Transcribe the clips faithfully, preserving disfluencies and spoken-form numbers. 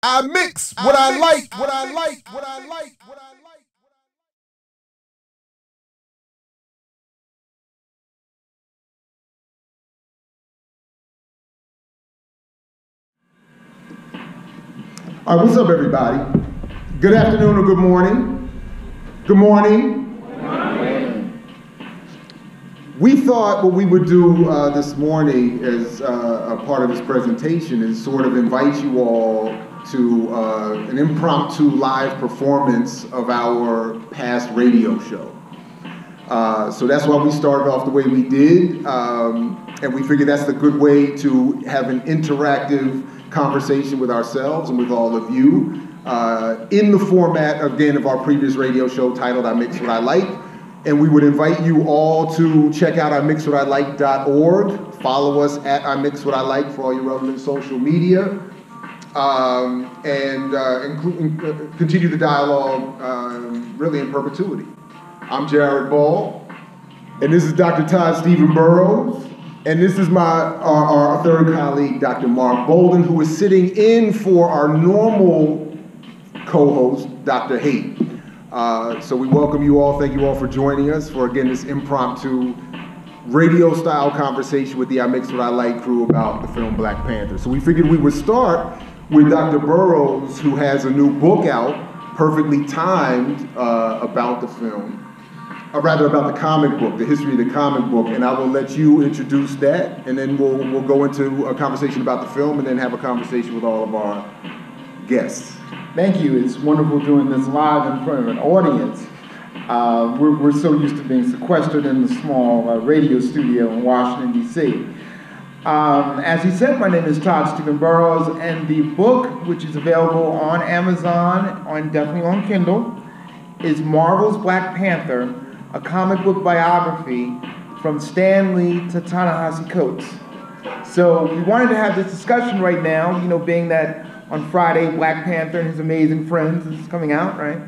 I mix what I, I like, what I, I like, what I like, what I like. All right, what's up, everybody? Good afternoon or good morning. Good morning. Good morning. We thought what we would do uh, this morning as uh, a part of this presentation is sort of invite you all to uh, an impromptu live performance of our past radio show. Uh, so that's why we started off the way we did, um, and we figured that's the good way to have an interactive conversation with ourselves and with all of you uh, in the format, again, of our previous radio show titled I Mix What I Like. And we would invite you all to check out I mix what I like dot org, follow us at I Mix What I Like for all your relevant social media, Um, and uh, include, uh, continue the dialogue uh, really in perpetuity. I'm Jared Ball, and this is Doctor Todd Stephen Burroughs, and this is my our, our third colleague, Doctor Mark Bolden, who is sitting in for our normal co-host, Doctor Haight. Uh, so we welcome you all. Thank you all for joining us for, again, this impromptu radio-style conversation with the I Mix What I Like crew about the film Black Panther. So we figured we would start with Doctor Burroughs, who has a new book out, perfectly timed, uh, about the film, or rather about the comic book, the history of the comic book, and I will let you introduce that, and then we'll, we'll go into a conversation about the film, and then have a conversation with all of our guests. Thank you. It's wonderful doing this live in front of an audience. Uh, we're, we're so used to being sequestered in the small uh, radio studio in Washington, D C. Um, as he said, my name is Todd Stephen Burroughs, and the book, which is available on Amazon, on definitely on Kindle, is Marvel's Black Panther, a comic book biography from Stan Lee to Ta-Nehisi Coates. So we wanted to have this discussion right now, you know, being that on Friday, Black Panther and His Amazing Friends is coming out, right?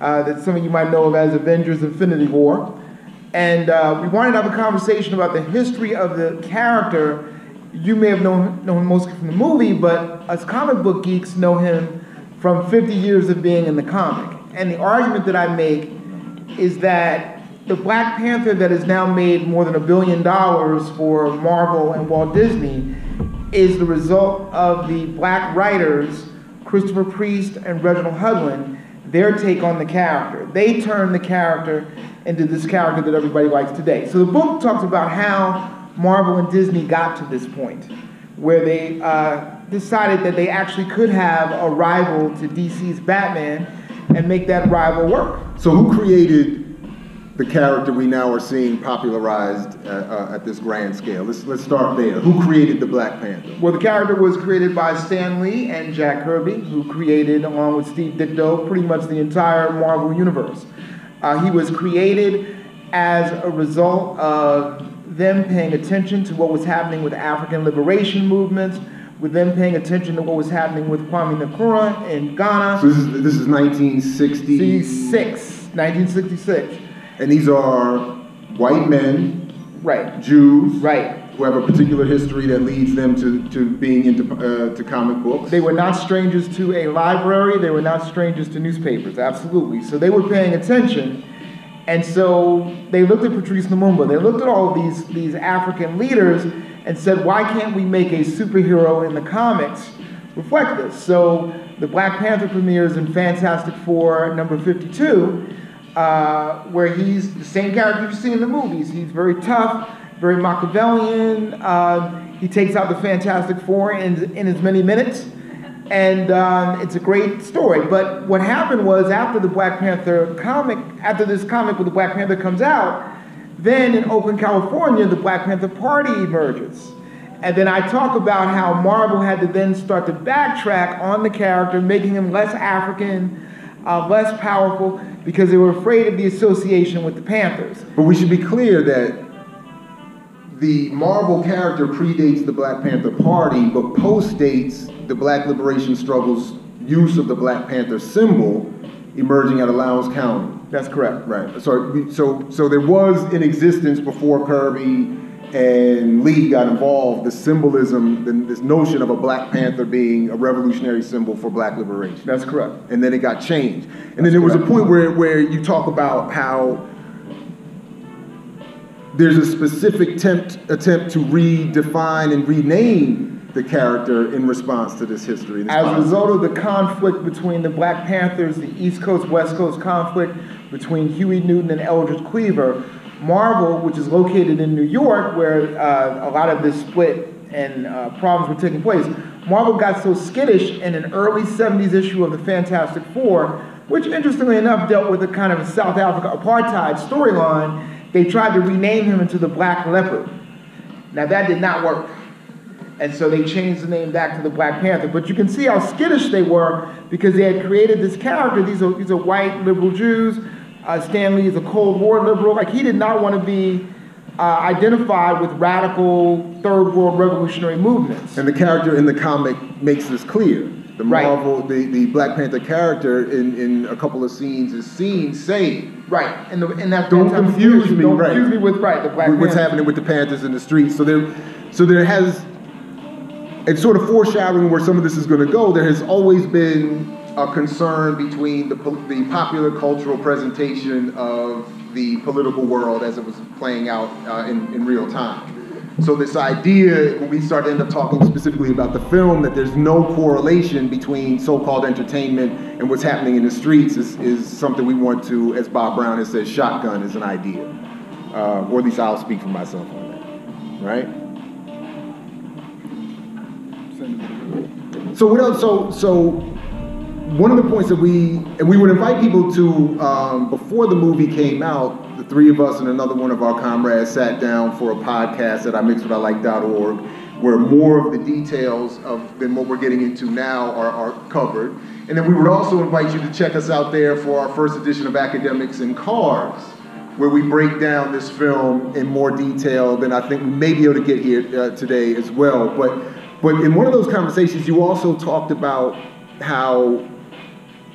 Uh, that some of you might know of as Avengers Infinity War. And uh, we wanted to have a conversation about the history of the character. You may have known, known mostly from the movie, but us comic book geeks know him from fifty years of being in the comic. And the argument that I make is that the Black Panther that has now made more than a billion dollars for Marvel and Walt Disney is the result of the black writers, Christopher Priest and Reginald Hudlin, their take on the character. They turned the character into this character that everybody likes today. So the book talks about how Marvel and Disney got to this point, where they uh, decided that they actually could have a rival to D C's Batman and make that rival work. So who created the character we now are seeing popularized uh, uh, at this grand scale? Let's, let's start there. Who created the Black Panther? Well, the character was created by Stan Lee and Jack Kirby, who created, along with Steve Ditko, pretty much the entire Marvel Universe. Uh, he was created as a result of them paying attention to what was happening with African liberation movements, with them paying attention to what was happening with Kwame Nkrumah in Ghana. So this is, this is nineteen sixty-six. And these are white men, right? Jews, right? Who have a particular history that leads them to, to being into uh, to comic books. They were not strangers to a library. They were not strangers to newspapers, absolutely. So they were paying attention. And so they looked at Patrice Lumumba, they looked at all these, these African leaders and said, why can't we make a superhero in the comics reflect this? So the Black Panther premieres in Fantastic Four number fifty-two, uh, where he's the same character you see in the movies. He's very tough, very Machiavellian. Uh, he takes out the Fantastic Four in, in as many minutes. And um, it's a great story. But what happened was, after the Black Panther comic, after this comic with the Black Panther comes out, then in Oakland, California, the Black Panther Party emerges. And then I talk about how Marvel had to then start to backtrack on the character, making him less African, uh, less powerful, because they were afraid of the association with the Panthers. But we should be clear that the Marvel character predates the Black Panther Party, but postdates the Black Liberation Struggle's use of the Black Panther symbol emerging at Lowndes County. That's correct. Right. So, so, so there was in existence before Kirby and Lee got involved, the symbolism, the, this notion of a Black Panther being a revolutionary symbol for Black liberation. That's correct. And then it got changed. And then That's there was correct. a point where, where you talk about how there's a specific attempt, attempt to redefine and rename the character in response to this history. This As a result of the conflict between the Black Panthers, the East Coast, West Coast conflict between Huey Newton and Eldridge Cleaver, Marvel, which is located in New York, where uh, a lot of this split and uh, problems were taking place, Marvel got so skittish in an early seventies issue of the Fantastic Four, which interestingly enough dealt with a kind of South Africa apartheid storyline, they tried to rename him into the Black Leopard. Now that did not work. And so they changed the name back to the Black Panther. But you can see how skittish they were because they had created this character. These are, these are white liberal Jews. Uh, Stan Lee is a Cold War liberal. Like, he did not want to be uh, identified with radical third world revolutionary movements. And the character in the comic makes this clear. The Marvel, right. the, the Black Panther character in, in a couple of scenes is seen saying, right, and, the, and that don't confuse me, don't right. confuse me with right the Black with, what's happening with the Panthers in the streets. So there, so there has, it's sort of foreshadowing where some of this is going to go. There has always been a concern between the, the popular cultural presentation of the political world as it was playing out uh, in, in real time. So this idea, when we start to end up talking specifically about the film, that there's no correlation between so-called entertainment and what's happening in the streets is, is something we want to, as Bob Brown has said, shotgun is an idea. Uh, or at least I'll speak for myself on that, right? So what else, so, so, one of the points that we, and we would invite people to, um, before the movie came out, the three of us and another one of our comrades sat down for a podcast at I mix what I like dot org, where more of the details of than what we're getting into now are, are covered. And then we would also invite you to check us out there for our first edition of Academics and Cars, where we break down this film in more detail than I think we may be able to get here uh, today as well. But, but in one of those conversations, you also talked about how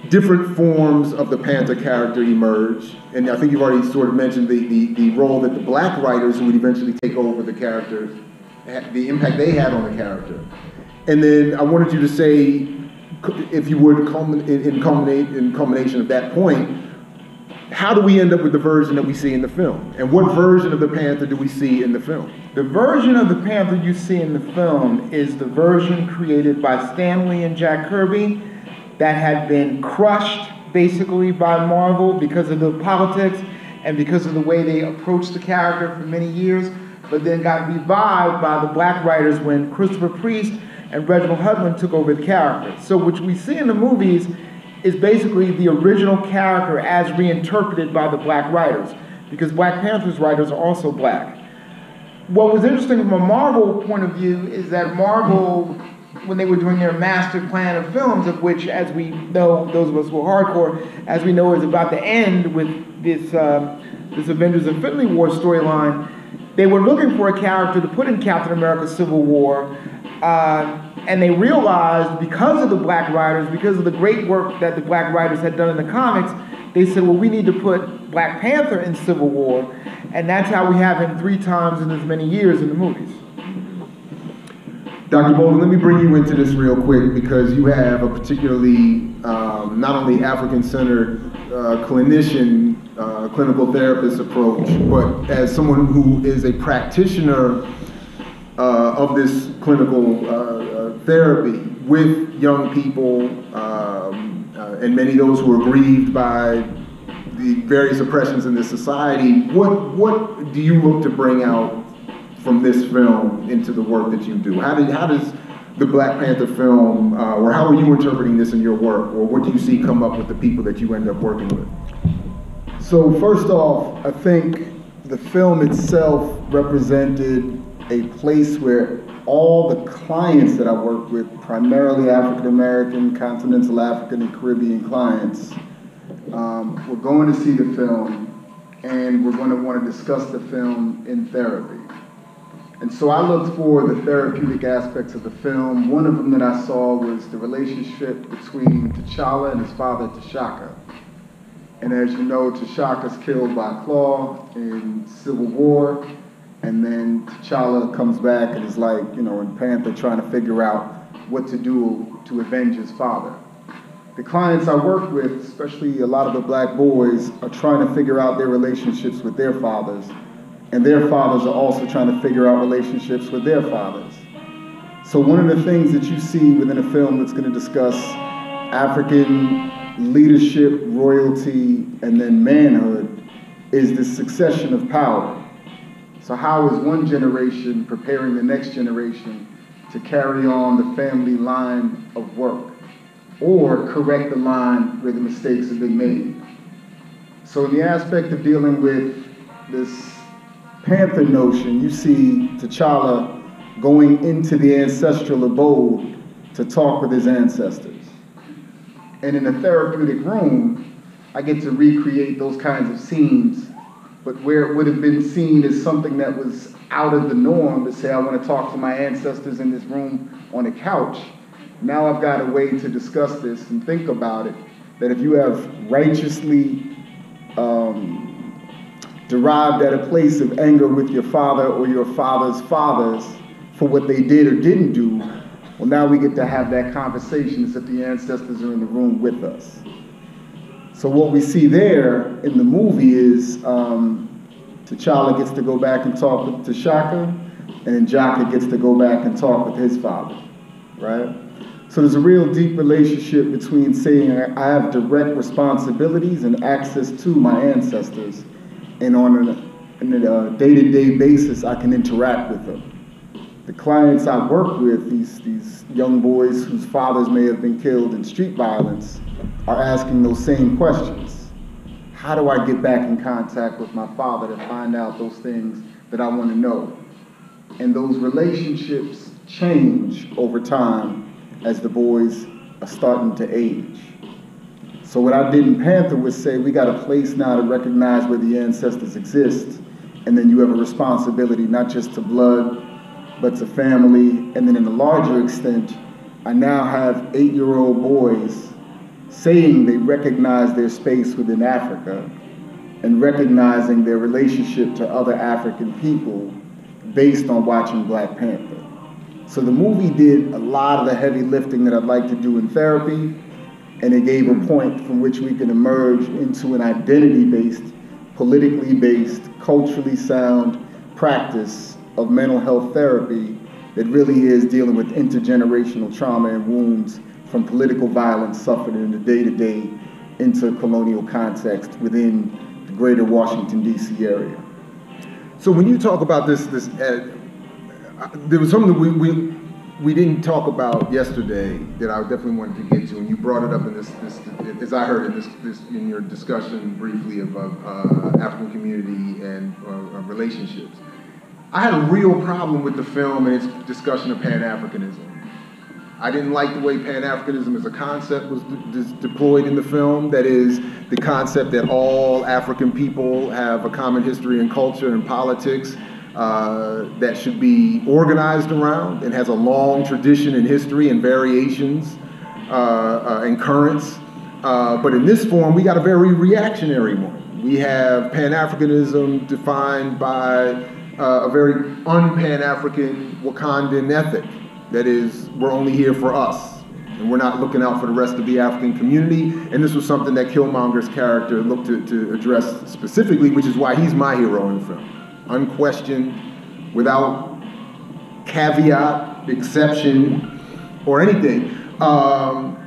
different forms of the Panther character emerge, and I think you've already sort of mentioned the, the, the role that the Black writers who would eventually take over the characters, the impact they had on the character. And then I wanted you to say, if you would, in, culminate, in culmination of that point, how do we end up with the version that we see in the film? And what version of the Panther do we see in the film? The version of the Panther you see in the film is the version created by Stan Lee and Jack Kirby, that had been crushed basically by Marvel because of the politics and because of the way they approached the character for many years, but then got revived by the Black writers when Christopher Priest and Reginald Hudlin took over the character. So what we see in the movies is basically the original character as reinterpreted by the Black writers, because Black Panther's writers are also Black. What was interesting from a Marvel point of view is that Marvel, when they were doing their master plan of films, of which, as we know, those of us who are hardcore, as we know, is about to end with this, uh, this Avengers Infinity War storyline, they were looking for a character to put in Captain America's Civil War, uh, and they realized, because of the Black writers, because of the great work that the Black writers had done in the comics, they said, well, we need to put Black Panther in Civil War, and that's how we have him three times in as many years in the movies. Doctor Bolden, let me bring you into this real quick, because you have a particularly um, not only African-centered uh, clinician, uh, clinical therapist approach, but as someone who is a practitioner uh, of this clinical uh, therapy with young people um, uh, and many of those who are grieved by the various oppressions in this society, what, what do you look to bring out from this film into the work that you do? How, did, how does the Black Panther film, uh, or how are you interpreting this in your work, or what do you see come up with the people that you end up working with? So first off, I think the film itself represented a place where all the clients that I worked with, primarily African-American, continental African and Caribbean clients, um, were going to see the film and were going to want to discuss the film in therapy. And so I looked for the therapeutic aspects of the film. One of them that I saw was the relationship between T'Challa and his father, T'Chaka. And as you know, T'Chaka's killed by Claw in Civil War, And then T'Challa comes back and is like, you know, in Panther trying to figure out what to do to avenge his father. The clients I work with, especially a lot of the black boys, are trying to figure out their relationships with their fathers. And their fathers are also trying to figure out relationships with their fathers. So one of the things that you see within a film that's going to discuss African leadership, royalty, and then manhood is this succession of power. So how is one generation preparing the next generation to carry on the family line of work or correct the line where the mistakes have been made? So in the aspect of dealing with this Panther notion, you see T'Challa going into the ancestral abode to talk with his ancestors. And in a therapeutic room, I get to recreate those kinds of scenes, but where it would have been seen as something that was out of the norm, to say, I want to talk to my ancestors in this room on a couch. Now I've got a way to discuss this and think about it, that if you have righteously um, derived at a place of anger with your father or your father's fathers for what they did or didn't do, well, now we get to have that conversation as if the ancestors are in the room with us. So what we see there in the movie is um, T'Challa gets to go back and talk with T'Chaka, and then T'Chaka gets to go back and talk with his father, right? So there's a real deep relationship between saying I have direct responsibilities and access to my ancestors, and on a day-to-day basis, I can interact with them. The clients I work with, these, these young boys whose fathers may have been killed in street violence, are asking those same questions. How do I get back in contact with my father to find out those things that I want to know? And those relationships change over time as the boys are starting to age. So what I did in Panther was say, we got a place now to recognize where the ancestors exist, and then you have a responsibility not just to blood, but to family. And then in a larger extent, I now have eight-year-old boys saying they recognize their space within Africa and recognizing their relationship to other African people based on watching Black Panther. So the movie did a lot of the heavy lifting that I'd like to do in therapy, and it gave a point from which we can emerge into an identity-based, politically-based, culturally sound practice of mental health therapy that really is dealing with intergenerational trauma and wounds from political violence suffered in the day-to-day intercolonial context within the greater Washington, D C area. So when you talk about this, this uh, there was something that we, we We didn't talk about yesterday that I definitely wanted to get to, and you brought it up in this, this as I heard in this, this in your discussion briefly of uh, African community and uh, relationships. I had a real problem with the film and its discussion of Pan-Africanism. I didn't like the way Pan-Africanism as a concept was de deployed in the film. That is, the concept that all African people have a common history and culture and politics Uh, that should be organized around and has a long tradition and history and variations uh, uh, and currents. Uh, but in this form, we got a very reactionary one. We have Pan-Africanism defined by uh, a very un-Pan-African Wakandan ethic. That is, we're only here for us, and we're not looking out for the rest of the African community. And this was something that Killmonger's character looked to, to address specifically, which is why he's my hero in the film. Unquestioned, without caveat, exception, or anything. Um,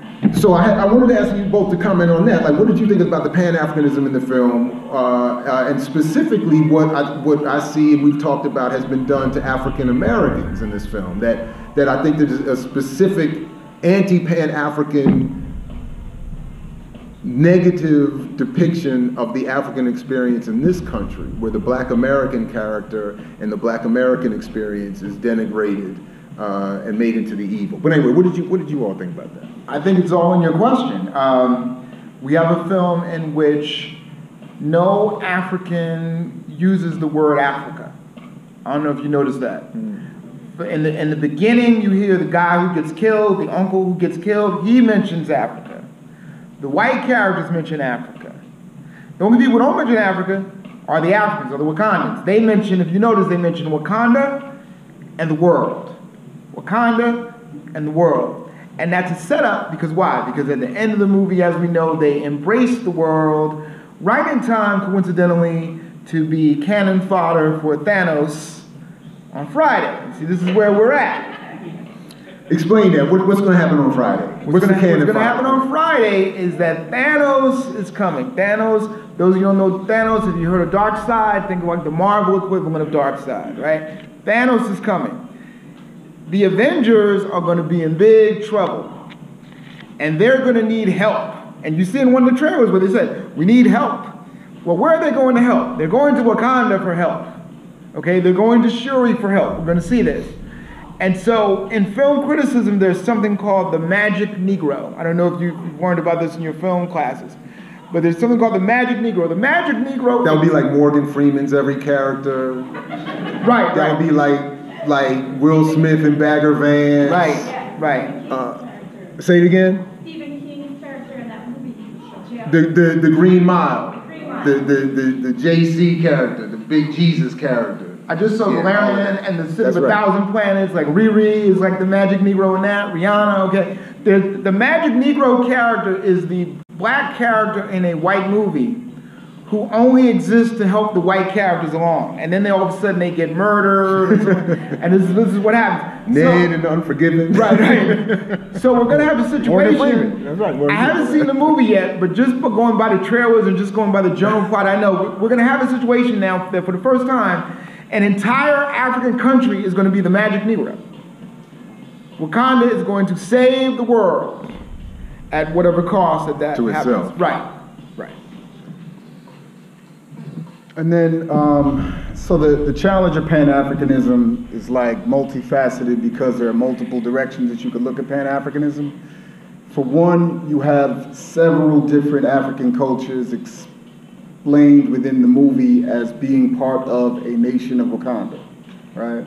so I, I wanted to ask you both to comment on that. Like, what did you think about the Pan-Africanism in the film, uh, uh, and specifically what I, what I see and we've talked about has been done to African Americans in this film? That that I think there's a specific anti-Pan-African negative depiction of the African experience in this country, where the Black American character and the Black American experience is denigrated uh, and made into the evil. But anyway, what did you what did you all think about that? I think it's all in your question. Um, we have a film in which no African uses the word Africa. I don't know if you noticed that. Mm. But in the in the beginning, you hear the guy who gets killed, the uncle who gets killed, he mentions Africa. The white characters mention Africa. The only people who don't mention Africa are the Africans, are the Wakandans. They mention, if you notice, they mention Wakanda and the world. Wakanda and the world. And that's a setup because why? Because at the end of the movie, as we know, they embrace the world right in time, coincidentally, to be cannon fodder for Thanos on Friday. See, this is where we're at. Explain that. What, what's going to happen on Friday? What's, what's going to happen on Friday is that Thanos is coming. Thanos, those of you who don't know Thanos, if you heard of Dark Side, think of like the Marvel equivalent of Dark Side, right? Thanos is coming. The Avengers are going to be in big trouble. And they're going to need help. And you see in one of the trailers where they said, we need help. Well, where are they going to help? They're going to Wakanda for help. Okay, they're going to Shuri for help. We're going to see this. And so, in film criticism, there's something called the magic Negro. I don't know if you learned about this in your film classes, but there's something called the magic Negro. The magic Negro... That would be like Morgan Freeman's every character. Right. That right. would be like like Will Smith and Bagger Vance. Right, right. Uh, say it again. Stephen King's character in that movie. The, the, the Green Mile. The Green Mile. The, the, the, the J C character, the big Jesus character. I just saw yeah, Valerian and the City of a right. Thousand Planets, like Riri is like the magic Negro in that, Rihanna, okay. The, the magic Negro character is the black character in a white movie who only exists to help the white characters along. And then they all of a sudden they get murdered, and this, this is what happens. Ned so, and Unforgiven. Right, right. So we're going to have a situation. That's right. I haven't seen the movie yet, but just going by the trailers and just going by the general plot, I know we're going to have a situation now that for the first time, an entire African country is going to be the magic Negro. Wakanda is going to save the world at whatever cost that that to happens. Itself. Right, right. And then, um, so the, the challenge of Pan-Africanism is like multifaceted because there are multiple directions that you could look at Pan-Africanism. For one, you have several different African cultures explained within the movie as being part of a nation of Wakanda, right?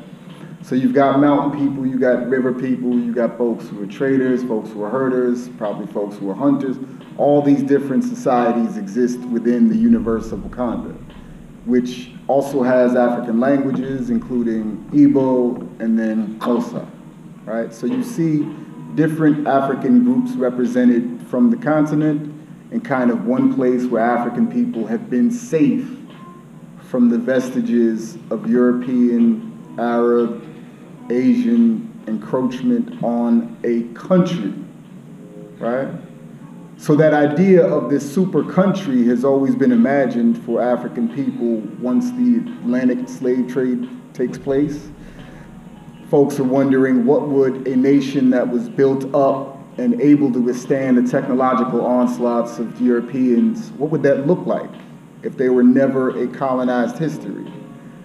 So you've got mountain people, you got river people, you got folks who are traders, folks who are herders, probably folks who are hunters. All these different societies exist within the universe of Wakanda, which also has African languages, including Igbo and then Xhosa, right? So you see different African groups represented from the continent, and kind of one place where African people have been safe from the vestiges of European, Arab, Asian encroachment on a country, right? So that idea of this super country has always been imagined for African people once the Atlantic slave trade takes place. Folks are wondering what would a nation that was built up and able to withstand the technological onslaughts of Europeans, what would that look like if they were never a colonized history?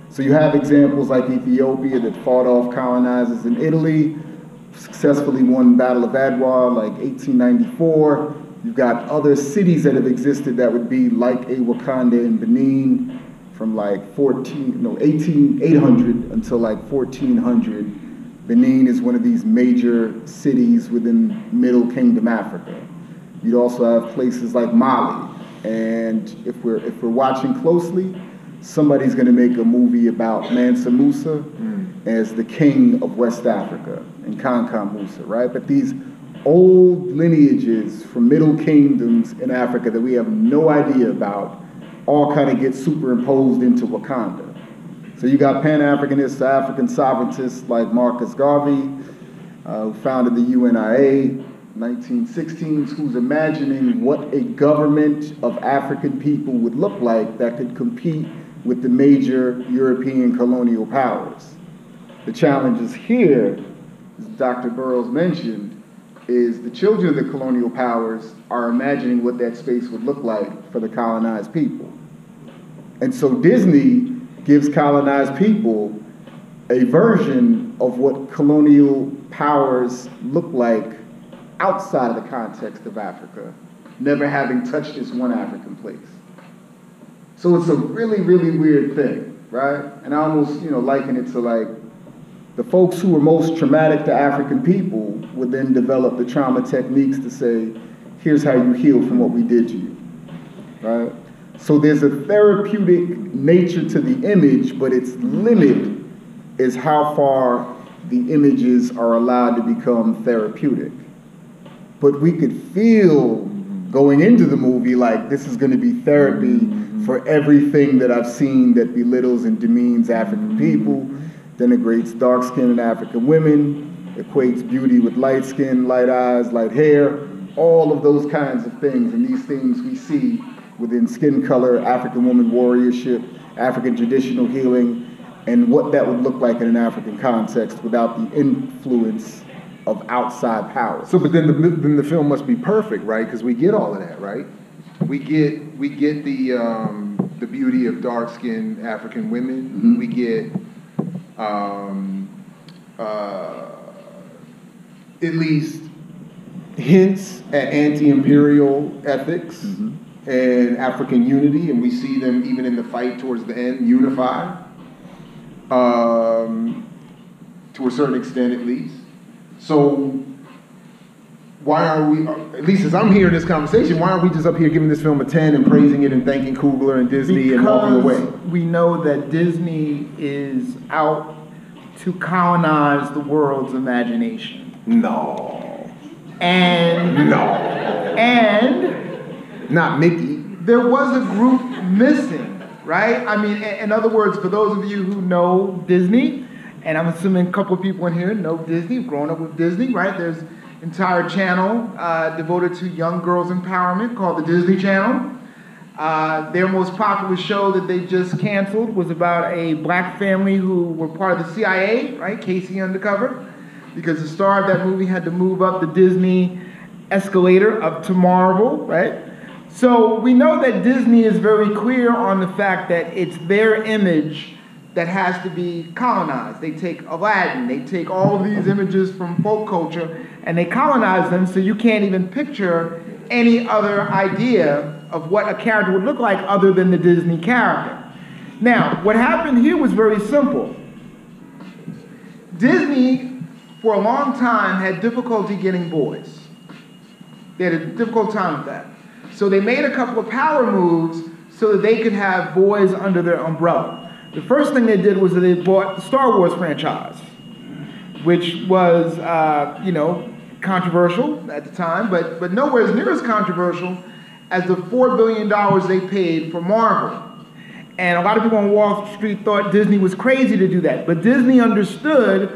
So you have examples like Ethiopia that fought off colonizers in Italy, successfully won Battle of Adwa like eighteen ninety-four. You've got other cities that have existed that would be like a Wakanda in Benin from like fourteen, no, eighteen, eight hundred until like fourteen hundred. Benin is one of these major cities within Middle Kingdom Africa. You'd also have places like Mali. And if we're, if we're watching closely, somebody's gonna make a movie about Mansa Musa mm. as the king of West Africa and Kanka Musa, right? But these old lineages from Middle Kingdoms in Africa that we have no idea about all kind of get superimposed into Wakanda. So you got Pan-Africanists, African sovereigntists like Marcus Garvey, uh, who founded the U N I A in nineteen sixteen, who's imagining what a government of African people would look like that could compete with the major European colonial powers. The challenges here, as Doctor Burroughs mentioned, is the children of the colonial powers are imagining what that space would look like for the colonized people. And so Disney gives colonized people a version of what colonial powers look like outside of the context of Africa, never having touched this one African place. So it's a really, really weird thing, right? And I almost, you know, liken it to like, the folks who were most traumatic to African people would then develop the trauma techniques to say, here's how you heal from what we did to you, right? So there's a therapeutic nature to the image, but its limit is how far the images are allowed to become therapeutic. But we could feel going into the movie like this is going to be therapy for everything that I've seen that belittles and demeans African people, denigrates dark-skinned and African women, equates beauty with light skin, light eyes, light hair, all of those kinds of things. And these things we see within skin color, African woman warriorship, African traditional healing, and what that would look like in an African context without the influence of outside power. So, but then the, then the film must be perfect, right? Because we get all of that, right? We get we get the um, the beauty of dark-skinned African women. Mm-hmm. We get um, uh, at least hints at anti-imperial ethics. Mm-hmm. And African unity, and we see them even in the fight towards the end, unified, um, to a certain extent at least. So why are we, at least as I'm hearing this conversation, why aren't we just up here giving this film a ten and praising it and thanking Coogler and Disney because and walking away? We know that Disney is out to colonize the world's imagination. No. And. No. And. Not Mickey. There was a group missing, right? I mean, in other words, for those of you who know Disney, and I'm assuming a couple of people in here know Disney, growing up with Disney, right? There's an entire channel uh, devoted to young girls' empowerment called the Disney Channel. Uh, their most popular show that they just canceled was about a black family who were part of the C I A, right? Casey Undercover, because the star of that movie had to move up the Disney escalator up to Marvel, right? So we know that Disney is very clear on the fact that it's their image that has to be colonized. They take Aladdin, they take all of these images from folk culture, and they colonize them so you can't even picture any other idea of what a character would look like other than the Disney character. Now, what happened here was very simple. Disney, for a long time, had difficulty getting boys. They had a difficult time with that. So they made a couple of power moves so that they could have boys under their umbrella. The first thing they did was that they bought the Star Wars franchise, which was, uh, you know, controversial at the time, but, but nowhere as near as controversial as the four billion dollars they paid for Marvel. And a lot of people on Wall Street thought Disney was crazy to do that, but Disney understood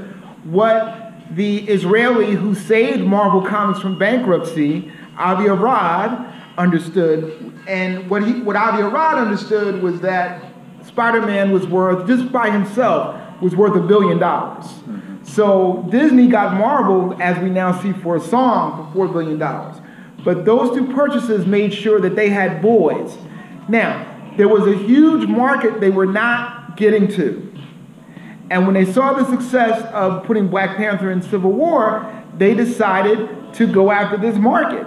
what the Israeli who saved Marvel Comics from bankruptcy, Avi Arad, understood, and what he, what Avi Arad understood was that Spider-Man was worth, just by himself, was worth a billion dollars. Mm-hmm. So Disney got Marvel, as we now see for a song, for four billion dollars. But those two purchases made sure that they had boys. Now, there was a huge market they were not getting to. And when they saw the success of putting Black Panther in Civil War, they decided to go after this market.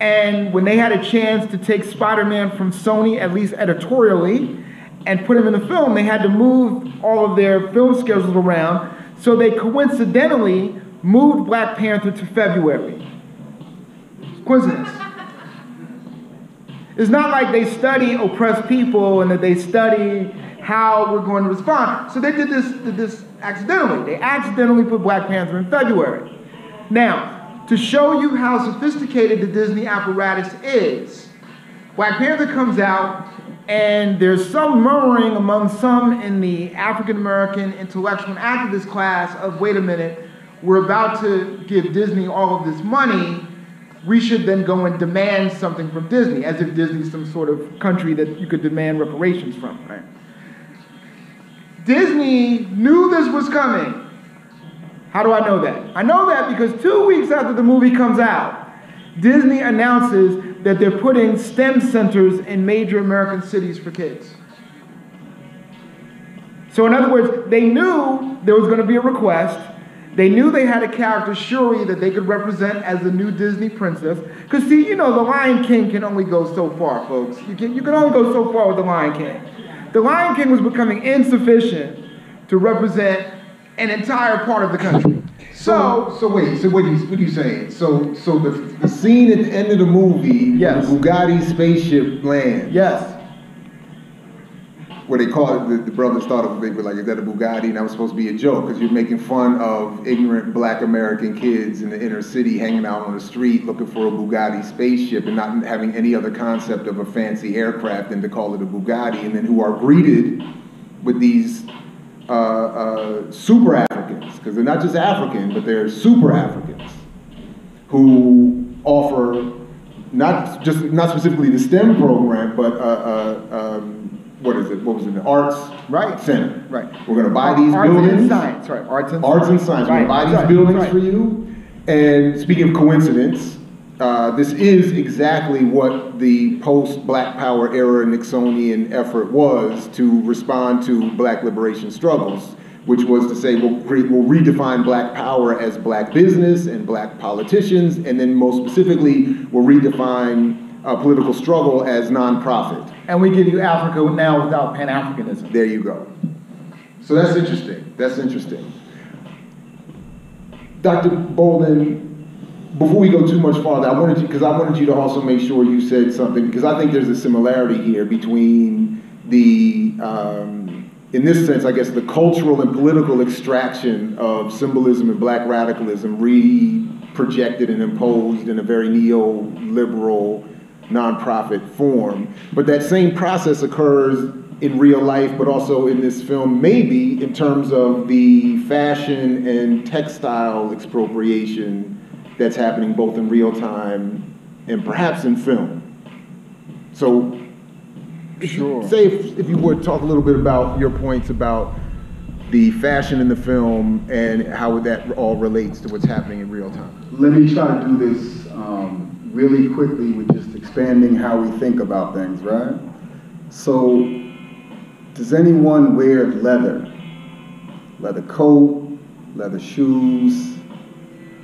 And when they had a chance to take Spider-Man from Sony, at least editorially, and put him in the film, they had to move all of their film schedules around. So they coincidentally moved Black Panther to February. Coincidence. It's not like they study oppressed people and that they study how we're going to respond. So they did this, did this accidentally. They accidentally put Black Panther in February. Now, to show you how sophisticated the Disney apparatus is, Black Panther comes out, and there's some murmuring among some in the African-American intellectual and activist class of, wait a minute, we're about to give Disney all of this money, we should then go and demand something from Disney, as if Disney's some sort of country that you could demand reparations from, right? Disney knew this was coming. How do I know that? I know that because two weeks after the movie comes out, Disney announces that they're putting STEM centers in major American cities for kids. So in other words, they knew there was going to be a request. They knew they had a character, Shuri, that they could represent as the new Disney princess. Because see, you know, the Lion King can only go so far, folks. You can, you can only go so far with the Lion King. The Lion King was becoming insufficient to represent an entire part of the country. So, so, so wait. So, what are you, what are you saying? So, so the, the scene at the end of the movie, yes, the Bugatti spaceship lands. Yes. what they called it, the, the brothers thought of it, they were like, is that a Bugatti? And that was supposed to be a joke, because you're making fun of ignorant black American kids in the inner city hanging out on the street looking for a Bugatti spaceship and not having any other concept of a fancy aircraft than to call it a Bugatti, and then who are greeted with these uh, uh, super Africans, because they're not just African, but they're super Africans, who offer not just, not specifically the STEM program, but uh, uh, um, what is it? What was it? The Arts right. Center. Right. We're going to buy these Arts buildings. Arts and science. Right. Arts and Arts science. And science. Right. We're going to buy these right. buildings right. for you. And speaking of coincidence, uh, this is exactly what the post-Black Power era Nixonian effort was to respond to Black liberation struggles, which was to say we'll, create, we'll redefine Black power as Black business and Black politicians, and then most specifically, we'll redefine Uh, political struggle as non-profit. And we give you Africa now without Pan-Africanism. There you go. So that's interesting. That's interesting. Doctor Bolden, before we go too much farther, I wanted you, because I wanted you to also make sure you said something, because I think there's a similarity here between the, um, in this sense, I guess, the cultural and political extraction of symbolism and black radicalism re-projected and imposed in a very neoliberal nonprofit form, but that same process occurs in real life, but also in this film, maybe in terms of the fashion and textile expropriation that's happening both in real time and perhaps in film. So, sure. Say if, if you would talk a little bit about your points about the fashion in the film and how that all relates to what's happening in real time. Let me try to do this um, really quickly with just expanding how we think about things, right? So, does anyone wear leather? Leather coat, leather shoes.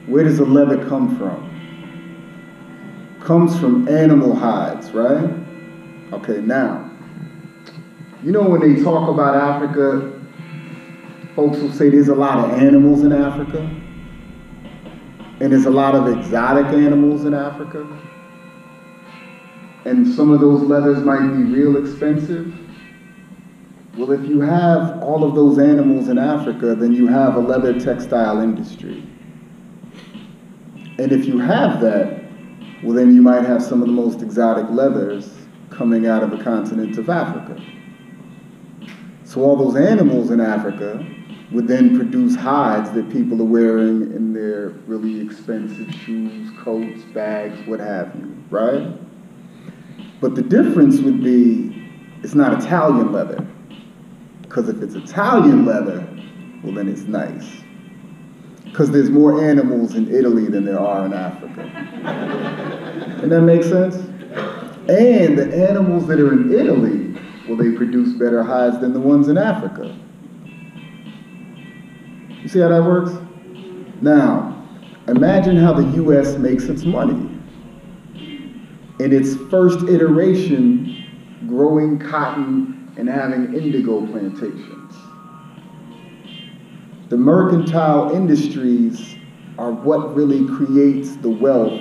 Where does the leather come from? Comes from animal hides, right? Okay, now, you know when they talk about Africa, folks will say there's a lot of animals in Africa. And there's a lot of exotic animals in Africa. And some of those leathers might be real expensive. Well, if you have all of those animals in Africa, then you have a leather textile industry. And if you have that, well, then you might have some of the most exotic leathers coming out of the continent of Africa. So all those animals in Africa would then produce hides that people are wearing in their really expensive shoes, coats, bags, what have you, right? But the difference would be, it's not Italian leather. Because if it's Italian leather, well then it's nice. Because there's more animals in Italy than there are in Africa. Doesn't that make sense? And the animals that are in Italy, well they produce better hides than the ones in Africa. You see how that works? Now, imagine how the U S makes its money. In its first iteration, growing cotton and having indigo plantations. The mercantile industries are what really creates the wealth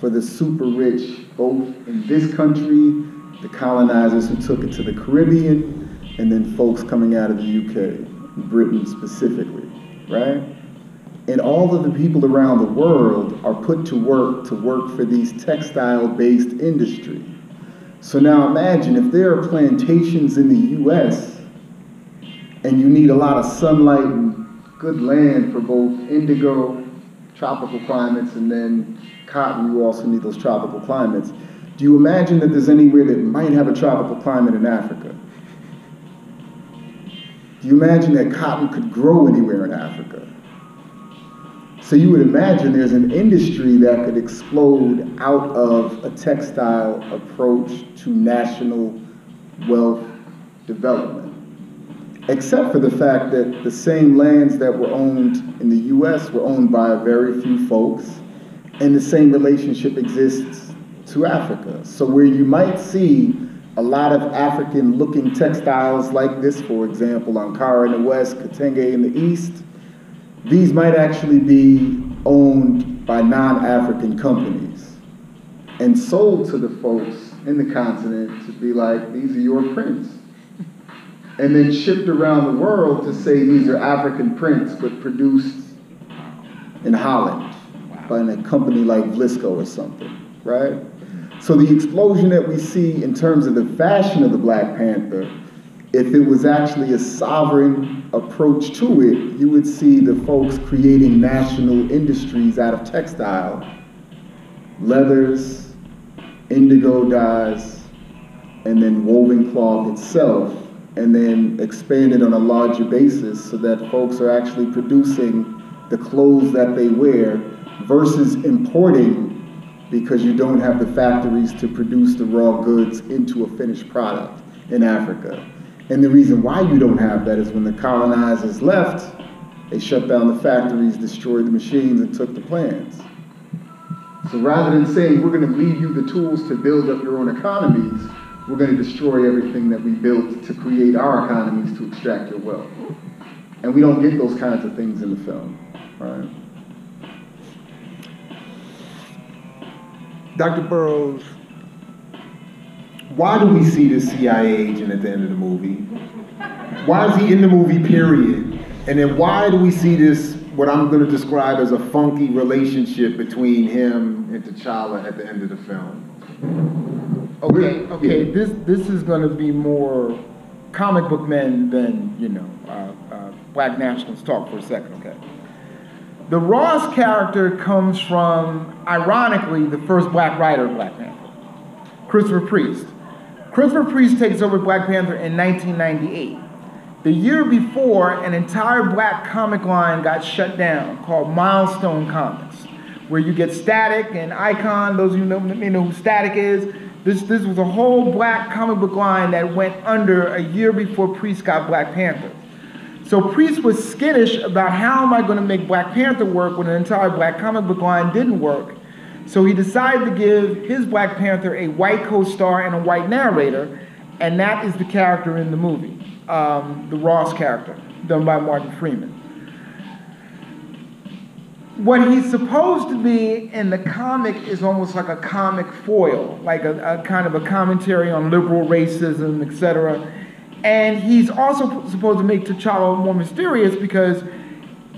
for the super rich, both in this country, the colonizers who took it to the Caribbean, and then folks coming out of the U K, Britain specifically. Right? And all of the people around the world are put to work to work for these textile-based industry. So now imagine if there are plantations in the U S and you need a lot of sunlight and good land for both indigo, tropical climates, and then cotton, you also need those tropical climates. Do you imagine that there's anywhere that might have a tropical climate in Africa? You imagine that cotton could grow anywhere in Africa. So you would imagine there's an industry that could explode out of a textile approach to national wealth development. Except for the fact that the same lands that were owned in the U S were owned by a very few folks, and the same relationship exists to Africa. So where you might see a lot of African-looking textiles like this, for example, Ankara in the west, Katenge in the east, these might actually be owned by non-African companies and sold to the folks in the continent to be like, these are your prints. and then shipped around the world to say these are African prints, but produced in Holland by a company like Vlisco or something, right? So the explosion that we see in terms of the fashion of the Black Panther, if it was actually a sovereign approach to it, you would see the folks creating national industries out of textile, leathers, indigo dyes, and then woven cloth itself, and then expanded on a larger basis so that folks are actually producing the clothes that they wear versus importing, because you don't have the factories to produce the raw goods into a finished product in Africa. And the reason why you don't have that is when the colonizers left, they shut down the factories, destroyed the machines, and took the plants. So rather than saying, we're gonna leave you the tools to build up your own economies, we're gonna destroy everything that we built to create our economies to extract your wealth. And we don't get those kinds of things in the film, right? Doctor Burroughs, why do we see this C I A agent at the end of the movie? Why is he in the movie, period? And then why do we see this, what I'm gonna describe as a funky relationship between him and T'Challa at the end of the film? Okay, okay, yeah. this this is gonna be more comic book men than, you know, uh, uh, black nationals talk for a second, okay? The Ross character comes from, ironically, the first black writer of Black Panther, Christopher Priest. Christopher Priest takes over Black Panther in nineteen ninety-eight. The year before, an entire black comic line got shut down called Milestone Comics, where you get Static and Icon. Those of you who know, you know who Static is. This, this was a whole black comic book line that went under a year before Priest got Black Panther. So Priest was skittish about how am I going to make Black Panther work when an entire black comic book line didn't work. So he decided to give his Black Panther a white co-star and a white narrator, and that is the character in the movie, um, the Ross character, done by Martin Freeman. What he's supposed to be in the comic is almost like a comic foil, like a, a kind of a commentary on liberal racism, et cetera. And he's also supposed to make T'Challa more mysterious because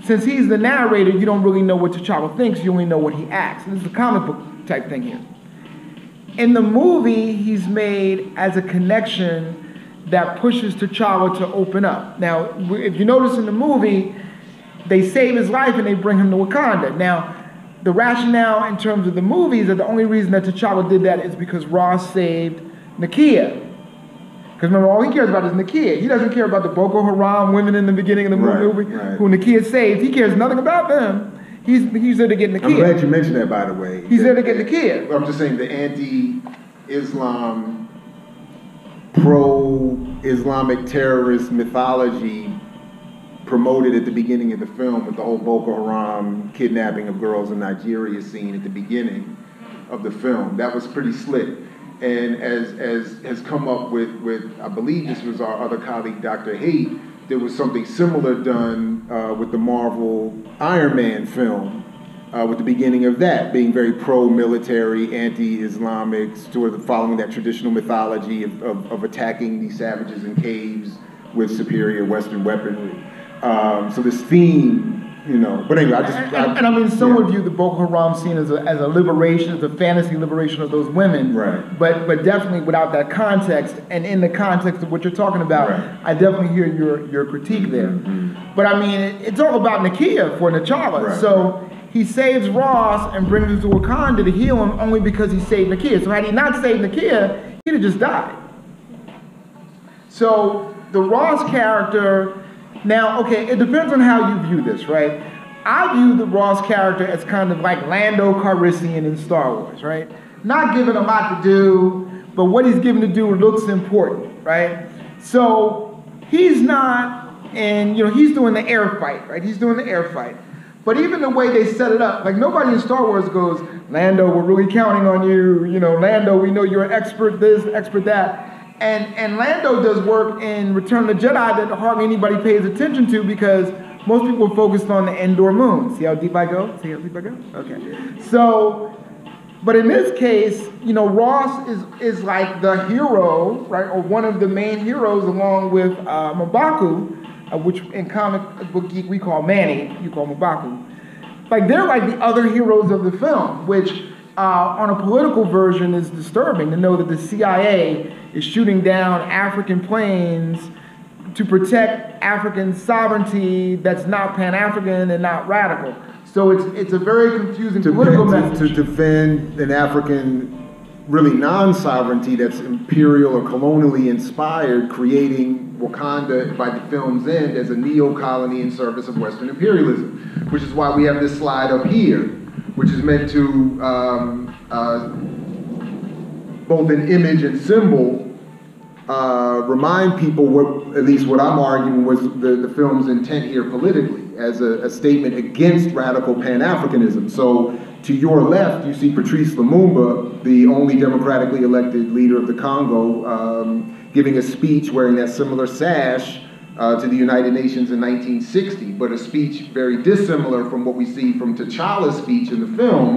since he's the narrator, you don't really know what T'Challa thinks, you only know what he acts. And this is a comic book type thing here. In the movie, he's made as a connection that pushes T'Challa to open up. Now, if you notice in the movie, they save his life and they bring him to Wakanda. Now, the rationale in terms of the movie is that the only reason that T'Challa did that is because Ross saved Nakia. Because remember, all he cares about is Nakia. He doesn't care about the Boko Haram women in the beginning of the movie right, right. who Nakia saves. He cares nothing about them. He's, he's there to get Nakia. I'm glad you mentioned that, by the way. He's that, there to get Nakia. I'm just saying the anti-Islam, pro-Islamic terrorist mythology promoted at the beginning of the film with the whole Boko Haram kidnapping of girls in Nigeria scene at the beginning of the film. That was pretty slick. And as as has come up with, with, I believe this was our other colleague, Doctor Haight, there was something similar done uh, with the Marvel Iron Man film, uh, with the beginning of that being very pro-military, anti-Islamic, sort of following that traditional mythology of, of, of attacking these savages in caves with superior Western weaponry. Um, so this theme, you know, but anyway, I just... And I, and, I mean, some yeah. would view the Boko Haram scene as a, as a liberation, as a fantasy liberation of those women. Right. But, but definitely without that context, and in the context of what you're talking about, right. I definitely hear your, your critique there. Mm-hmm. But I mean, it, it's all about Nakia for T'Challa. Right. So he saves Ross and brings him to Wakanda to heal him only because he saved Nakia. So had he not saved Nakia, he'd have just died. So the Ross character... Now, okay, it depends on how you view this, right? I view the Ross character as kind of like Lando Calrissian in Star Wars, right? Not given a lot to do, but what he's given to do looks important, right? So he's not, and you know, he's doing the air fight, right? He's doing the air fight. But even the way they set it up, like nobody in Star Wars goes, Lando, we're really counting on you. You know, Lando, we know you're an expert this, expert that. And, and Lando does work in Return of the Jedi that hardly anybody pays attention to because most people are focused on the Endor moon. See how deep I go? See how deep I go? Okay. So But in this case, you know, Ross is is like the hero, right, or one of the main heroes, along with uh, Mabaku, uh, which in comic book geek we call Manny, you call Mabaku. Like they're like the other heroes of the film, which uh, on a political version is disturbing to know that the C I A is shooting down African planes to protect African sovereignty that's not Pan-African and not radical. So it's it's a very confusing to, political to, message. To defend an African really non-sovereignty that's imperial or colonially inspired, creating Wakanda by the film's end as a neo-colony in service of Western imperialism, which is why we have this slide up here, which is meant to um, uh, both an image and symbol Uh, remind people what, at least what I'm arguing, was the, the film's intent here politically as a, a statement against radical Pan-Africanism. So to your left, you see Patrice Lumumba, the only democratically elected leader of the Congo, um, giving a speech wearing that similar sash uh, to the United Nations in nineteen sixty, but a speech very dissimilar from what we see from T'Challa's speech in the film,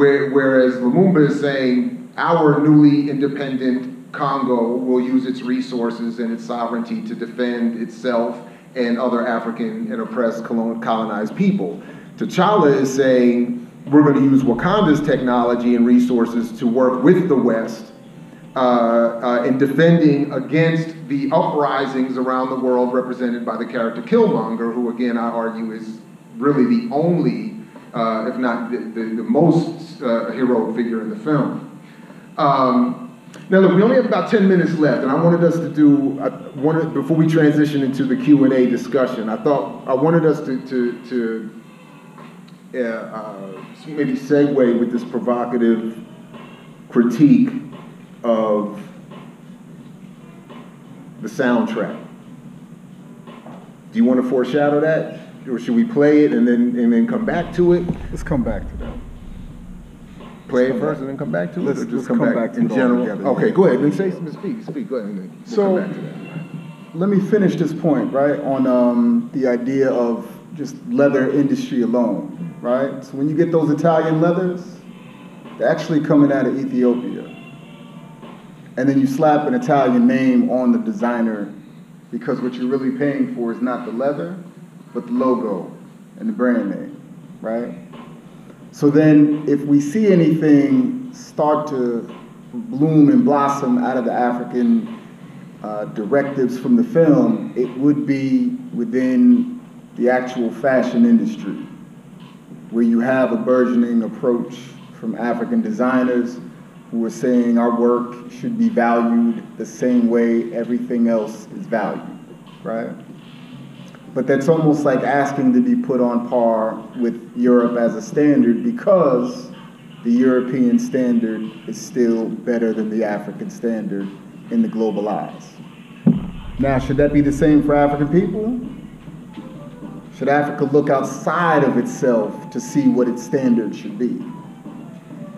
where, whereas Lumumba is saying, our newly independent Congo will use its resources and its sovereignty to defend itself and other African and oppressed colonized people. T'Challa is saying, we're going to use Wakanda's technology and resources to work with the West uh, uh, in defending against the uprisings around the world represented by the character Killmonger, who again I argue is really the only, uh, if not the, the, the most uh, heroic figure in the film. Um, Now look, we only have about ten minutes left, and I wanted us to do, I wanted, before we transition into the Q and A discussion, I thought, I wanted us to, to, to yeah, uh, maybe segue with this provocative critique of the soundtrack. Do you want to foreshadow that? Or should we play it and then, and then come back to it? Let's come back to that. Play it first and then come back to it? Let's, or just let's come, come back, back to in it general. Together. Okay, go ahead. Then say some speak. Speak. Go ahead. We'll so, come back to that. Let me finish this point, right, on um, the idea of just leather industry alone, right? So, when you get those Italian leathers, they're actually coming out of Ethiopia. And then you slap an Italian name on the designer because what you're really paying for is not the leather, but the logo and the brand name, right? So then if we see anything start to bloom and blossom out of the African uh, directives from the film, it would be within the actual fashion industry, where you have a burgeoning approach from African designers who are saying our work should be valued the same way everything else is valued, right? But that's almost like asking to be put on par with Europe as a standard, because the European standard is still better than the African standard in the global eyes. Now, should that be the same for African people? Should Africa look outside of itself to see what its standard should be?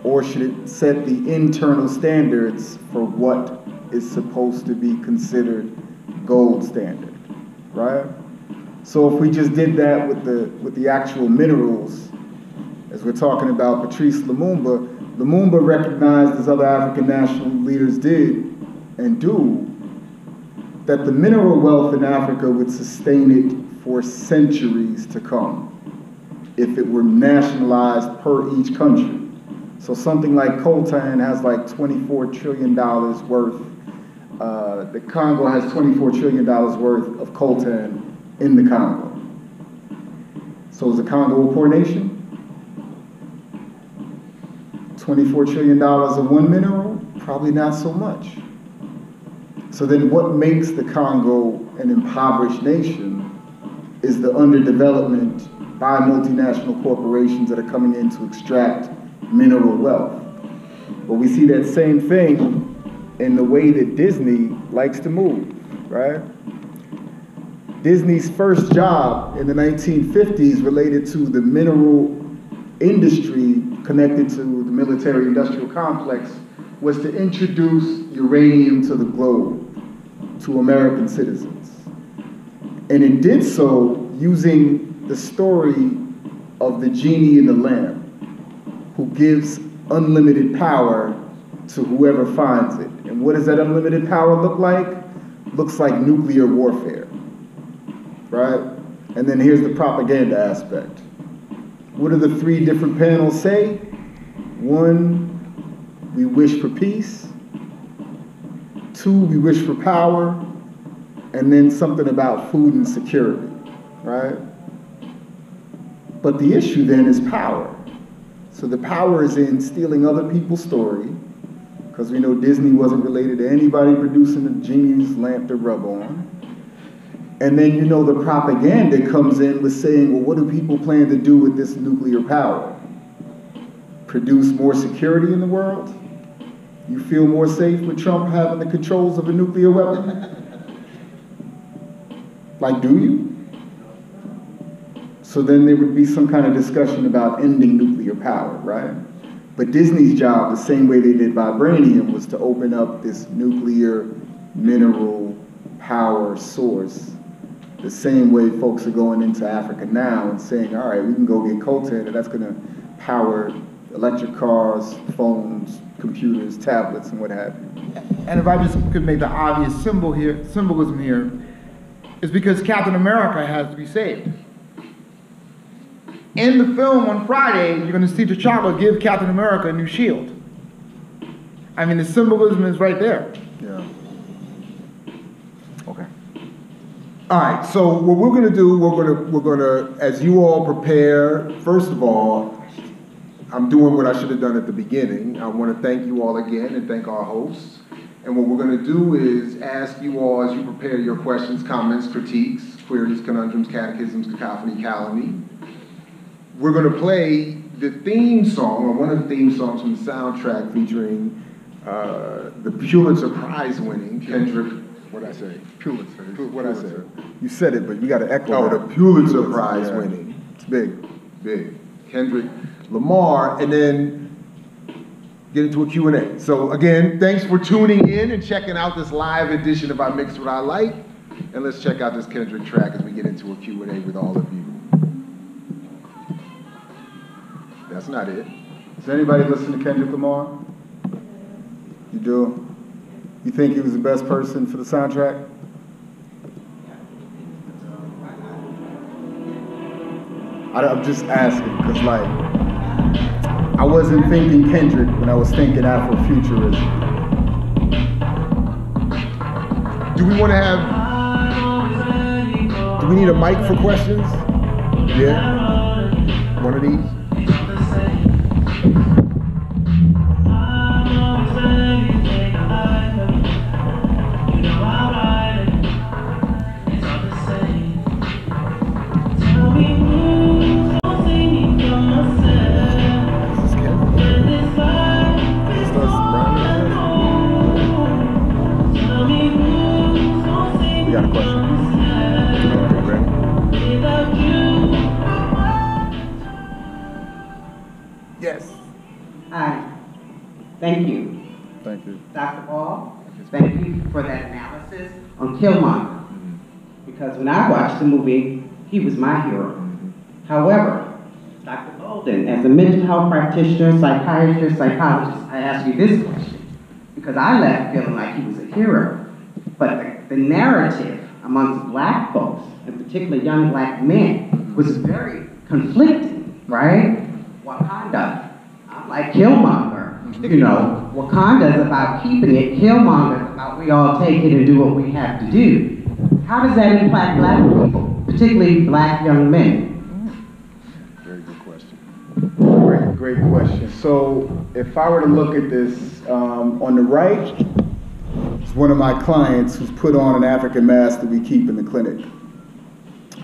Or should it set the internal standards for what is supposed to be considered gold standard, right? So if we just did that with the with the actual minerals, as we're talking about Patrice Lumumba, Lumumba recognized, as other African national leaders did and do, that the mineral wealth in Africa would sustain it for centuries to come if it were nationalized per each country. So something like Coltan has like twenty-four trillion dollars worth. Uh, the Congo has twenty-four trillion dollars worth of coltan in the Congo. So is the Congo a poor nation? twenty-four trillion dollars of one mineral? Probably not so much. So then what makes the Congo an impoverished nation is the underdevelopment by multinational corporations that are coming in to extract mineral wealth. But we see that same thing in the way that Disney likes to move, right? Disney's first job in the nineteen fifties related to the mineral industry connected to the military industrial complex was to introduce uranium to the globe, to American citizens. And it did so using the story of the genie and the lamb, who gives unlimited power to whoever finds it. And what does that unlimited power look like? Looks like nuclear warfare, right? And then here's the propaganda aspect. What do the three different panels say? One, we wish for peace. Two, we wish for power. And then something about food and security, right? But the issue then is power. So the power is in stealing other people's story, because we know Disney wasn't related to anybody producing the genie's lamp to rub on. And then, you know, the propaganda comes in with saying, well, what do people plan to do with this nuclear power? Produce more security in the world? You feel more safe with Trump having the controls of a nuclear weapon? Like, do you? So then there would be some kind of discussion about ending nuclear power, right? But Disney's job, the same way they did vibranium, was to open up this nuclear mineral power source. The same way folks are going into Africa now and saying, all right, we can go get Coltan, and that's gonna power electric cars, phones, computers, tablets, and what have you. And if I just could make the obvious symbol here, symbolism here, is because Captain America has to be saved. In the film on Friday, you're gonna see T'Challa give Captain America a new shield. I mean, the symbolism is right there. Yeah. Okay. All right, so what we're gonna do, we're gonna, we're gonna, as you all prepare, first of all, I'm doing what I should have done at the beginning. I wanna thank you all again and thank our hosts. And what we're gonna do is ask you all, as you prepare your questions, comments, critiques, queries, conundrums, catechisms, cacophony, calumny, we're gonna play the theme song, or one of the theme songs from the soundtrack featuring uh, the Pulitzer Prize winning Kendrick, what'd I say? Pulitzer. Pul what'd Pulitzer. I say? You said it, but we gotta echo oh, it. Oh, the Pulitzer, Pulitzer Prize yeah. winning. It's big, big. Kendrick Lamar, and then get into a Q and A. So again, thanks for tuning in and checking out this live edition of I Mix What I Like. And let's check out this Kendrick track as we get into a Q and A with all of you. That's not it. Does anybody listen to Kendrick Lamar? You do? You think he was the best person for the soundtrack? I, I'm just asking, because like, I wasn't thinking Kendrick when I was thinking Afrofuturism. Do we want to have, do we need a mic for questions? Yeah, one of these. Thank you. Thank you. Doctor Ball, thank you for that analysis on Killmonger. Mm-hmm. Because when I watched the movie, he was my hero. Mm-hmm. However, Doctor Bolden, as a mental health practitioner, psychiatrist, psychologist, I ask you this question. Because I left feeling like he was a hero. But the, the narrative amongst black folks, and particularly young black men, was very conflicting, right? Wakanda, I'm like Killmonger. You know, Wakanda is about keeping it, Killmonger is about we all take it and do what we have to do. How does that impact black people, particularly black young men? Very good question. Great, great question. So if I were to look at this um, on the right, it's one of my clients who's put on an African mask that we keep in the clinic.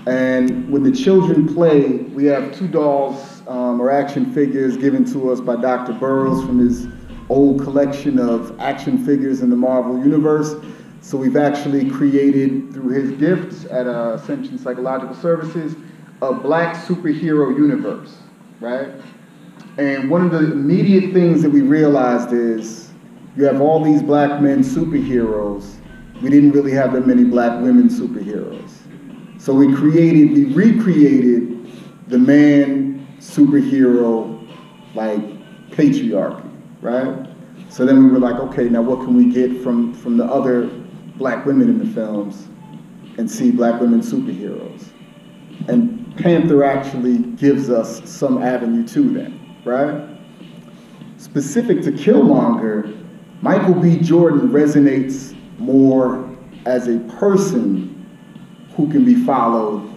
And when the children play, we have two dolls Um, or action figures given to us by Doctor Burroughs from his old collection of action figures in the Marvel Universe. So we've actually created, through his gifts at uh, Ascension Psychological Services, a black superhero universe, right? And one of the immediate things that we realized is you have all these black men superheroes. We didn't really have that many black women superheroes. So we created, we recreated the man superhero like patriarchy, right? So then we were like, okay, now what can we get from, from the other black women in the films and see black women superheroes? And Panther actually gives us some avenue to that, right? Specific to Killmonger, Michael B. Jordan resonates more as a person who can be followed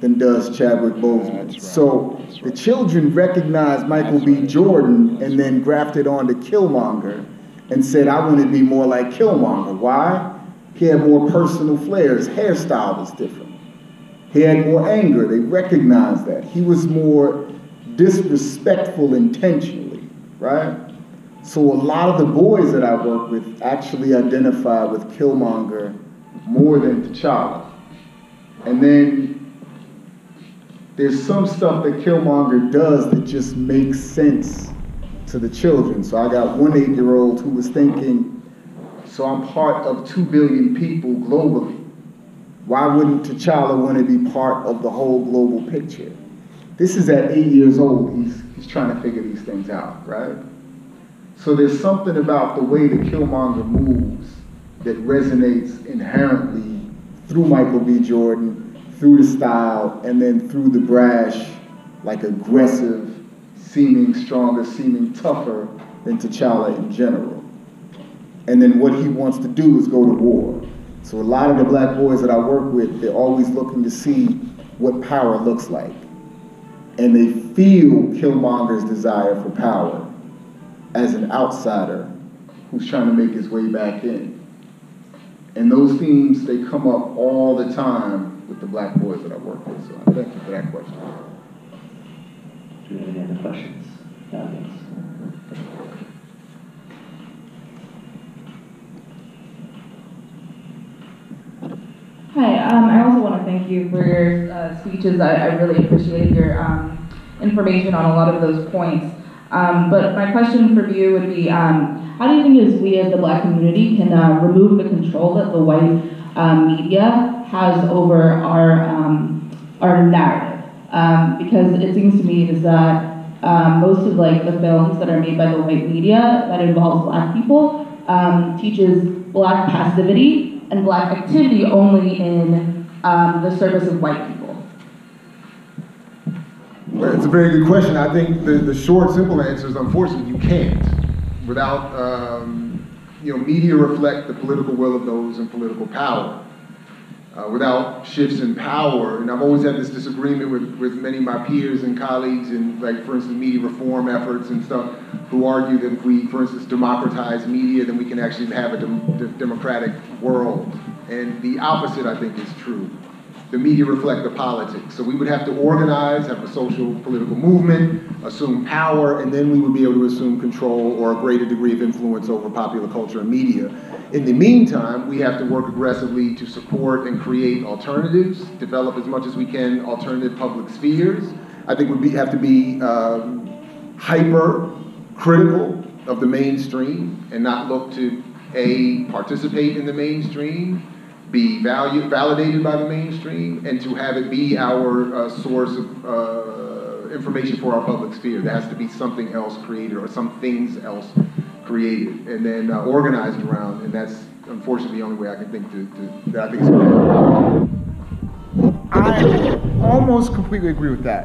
than does Chadwick Boseman. Right. So right. the children recognized Michael That's B. Right. Jordan That's and then grafted on to Killmonger and said, I want to be more like Killmonger. Why? He had more personal flair. His hairstyle was different. He had more anger. They recognized that. He was more disrespectful intentionally, right? So a lot of the boys that I work with actually identify with Killmonger more than T'Challa. And then there's some stuff that Killmonger does that just makes sense to the children. So I got one eight-year-old who was thinking, so I'm part of two billion people globally. Why wouldn't T'Challa want to be part of the whole global picture? This is at eight years old. He's, he's trying to figure these things out, right? So there's something about the way that Killmonger moves that resonates inherently through Michael B. Jordan, through the style, and then through the brash, like aggressive, seeming stronger, seeming tougher than T'Challa in general. And then what he wants to do is go to war. So a lot of the black boys that I work with, they're always looking to see what power looks like. And they feel Killmonger's desire for power as an outsider who's trying to make his way back in. And those themes, they come up all the time with the black boys that I work with, so I thank you for that question. Do you have any other questions? Comments? Hi, um, I also want to thank you for your uh, speeches. I, I really appreciate your um, information on a lot of those points. Um, but my question for you would be, um, how do you think as we as the black community can uh, remove the control that the white Um, media has over our um, our narrative, um, because it seems to me is that um, most of like the films that are made by the white media that involves black people um, teaches black passivity and black activity only in um, the service of white people. Well, it's a very good question. I think the, the short, simple answer is unfortunately you can't without. Um, You know, media reflect the political will of those in political power. Uh, without shifts in power, and I've always had this disagreement with, with many of my peers and colleagues in, like, for instance, media reform efforts and stuff, who argue that if we, for instance, democratize media, then we can actually have a dem de democratic world. And the opposite, I think, is true. The media reflect the politics. So we would have to organize, have a social political movement, assume power, and then we would be able to assume control or a greater degree of influence over popular culture and media. In the meantime, we have to work aggressively to support and create alternatives, develop as much as we can alternative public spheres. I think we have to be um, hyper critical of the mainstream and not look to A, participate in the mainstream, be valued, validated by the mainstream, and to have it be our uh, source of uh, information for our public sphere. There has to be something else created or some things else created and then uh, organized around, and that's unfortunately the only way I can think to, to that I think is I almost completely agree with that.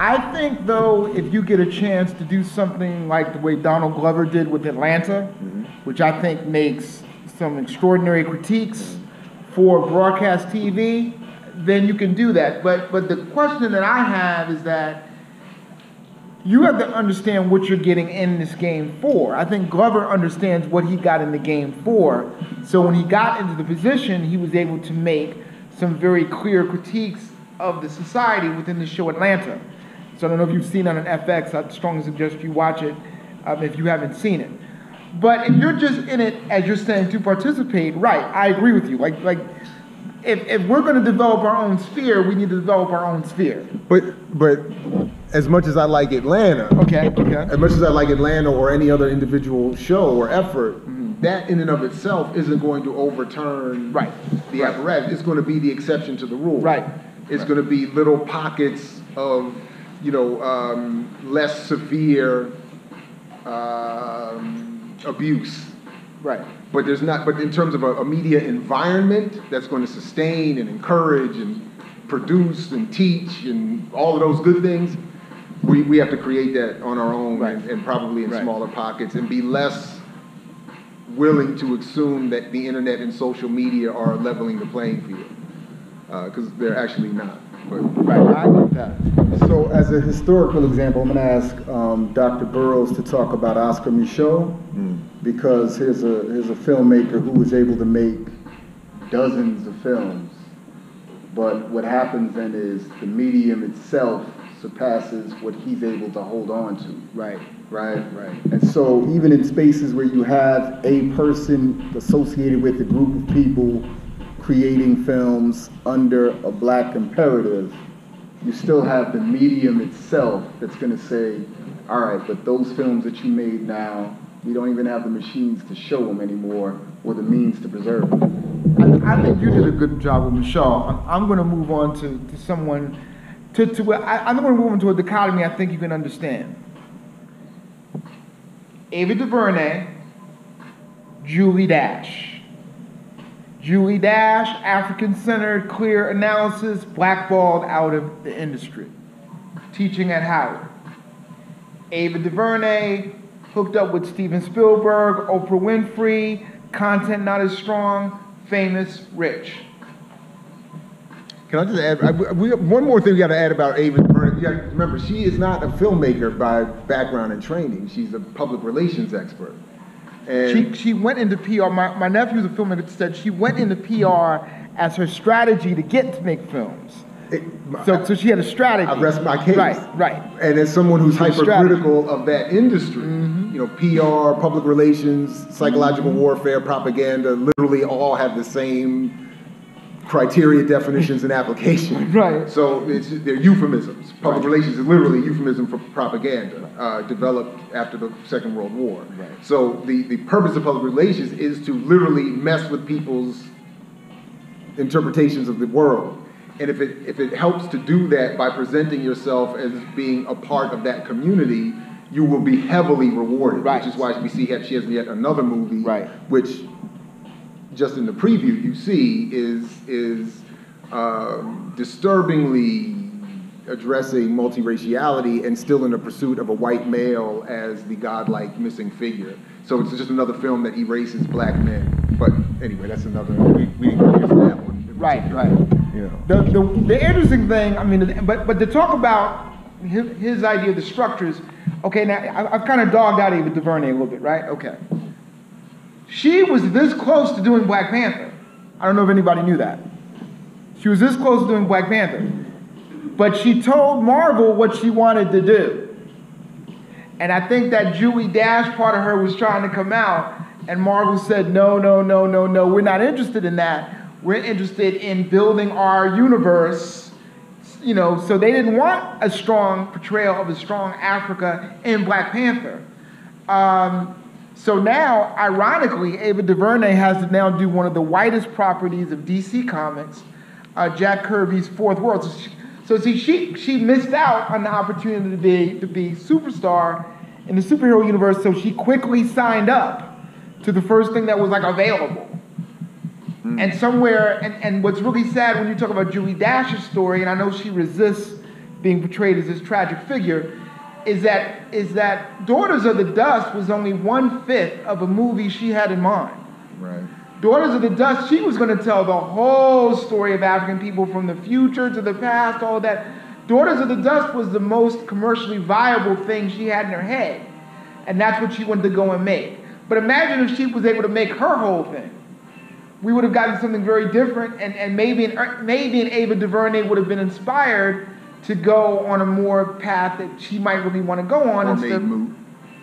I think though, if you get a chance to do something like the way Donald Glover did with Atlanta, mm-hmm. which I think makes some extraordinary critiques for broadcast T V, then you can do that. But, but the question that I have is that you have to understand what you're getting in this game for. I think Glover understands what he got in the game for. So when he got into the position, he was able to make some very clear critiques of the society within the show Atlanta. So I don't know if you've seen it on F X. I strongly suggest you watch it um, if you haven't seen it. But if you're just in it, as you're saying, to participate, right, I agree with you. Like, like if, if we're going to develop our own sphere, we need to develop our own sphere. But, but as much as I like Atlanta, okay, okay. as much as I like Atlanta or any other individual show or effort, mm-hmm. that in and of itself isn't going to overturn right. the right. apparatus. It's going to be the exception to the rule. Right. It's right. going to be little pockets of, you know, um, less severe um, abuse. Right. But there's not. But in terms of a, a media environment that's going to sustain and encourage and produce and teach and all of those good things, we, we have to create that on our own, right. and, and probably in right. smaller pockets, and be less willing to assume that the internet and social media are leveling the playing field, because uh, they're actually not. But, right. I like that. So, as a historical example, I'm going to ask um, Doctor Burroughs to talk about Oscar Michaud. Mm. Because here's a here's a filmmaker who was able to make dozens of films, but what happens then is the medium itself surpasses what he's able to hold on to. Right, right, right. And so even in spaces where you have a person associated with a group of people creating films under a black imperative, you still have the medium itself that's going to say, all right, but those films that you made now, we don't even have the machines to show them anymore, or the means to preserve them. I, I think you did a good job with Michaud. I'm, I'm going to move on to, to someone, to, to I, I'm going to move into a dichotomy I think you can understand. Ava DuVernay, Julie Dash. Julie Dash, African-centered, clear analysis, blackballed out of the industry, teaching at Howard. Ava DuVernay, hooked up with Steven Spielberg, Oprah Winfrey, content not as strong, famous, rich. Can I just add, I, we have one more thing we gotta add about Ava DuVernay. You gotta remember, she is not a filmmaker by background and training. She's a public relations expert. And she, she went into P R, my, my nephew's a filmmaker, said she went into P R as her strategy to get to make films. It, so, I, so she had a strategy. I rest my case. Right, right. And as someone who's hypercritical of that industry, mm-hmm. you know, P R, public relations, psychological mm-hmm. warfare, propaganda, literally all have the same criteria, definitions, and application. Right. So it's, they're euphemisms. Public right. relations is literally a euphemism for propaganda, uh, developed after the Second World War. Right. So the, the purpose of public relations is to literally mess with people's interpretations of the world. And if it, if it helps to do that by presenting yourself as being a part of that community, you will be heavily rewarded, right. which is why we see she has yet another movie, right. which just in the preview you see is, is uh, disturbingly addressing multiraciality and still in the pursuit of a white male as the godlike missing figure. So it's just another film that erases black men. But anyway, that's another, we, we didn't get to that one. Right, right. Yeah. The, the, the interesting thing, I mean, but, but to talk about his, his idea of the structures, okay, now I, I've kind of dogged out Ava DuVernay a little bit, right? Okay. She was this close to doing Black Panther. I don't know if anybody knew that. She was this close to doing Black Panther. But she told Marvel what she wanted to do. And I think that Julie Dash part of her was trying to come out, and Marvel said, no, no, no, no, no, we're not interested in that. We're interested in building our universe, you know, so they didn't want a strong portrayal of a strong Africa in Black Panther. Um, so now, ironically, Ava DuVernay has to now do one of the whitest properties of D C Comics, uh, Jack Kirby's Fourth World. So, she, so see, she, she missed out on the opportunity to be, to be superstar in the superhero universe, so she quickly signed up to the first thing that was like available. And somewhere, and, and what's really sad when you talk about Julie Dash's story, and I know she resists being portrayed as this tragic figure, is that is that Daughters of the Dust was only one-fifth of a movie she had in mind. Right. Daughters of the Dust, she was going to tell the whole story of African people from the future to the past, all that. Daughters of the Dust was the most commercially viable thing she had in her head, and that's what she wanted to go and make. But imagine if she was able to make her whole thing. We would have gotten something very different, and, and maybe, an, maybe an Ava DuVernay would have been inspired to go on a more path that she might really want to go on. Or made moot.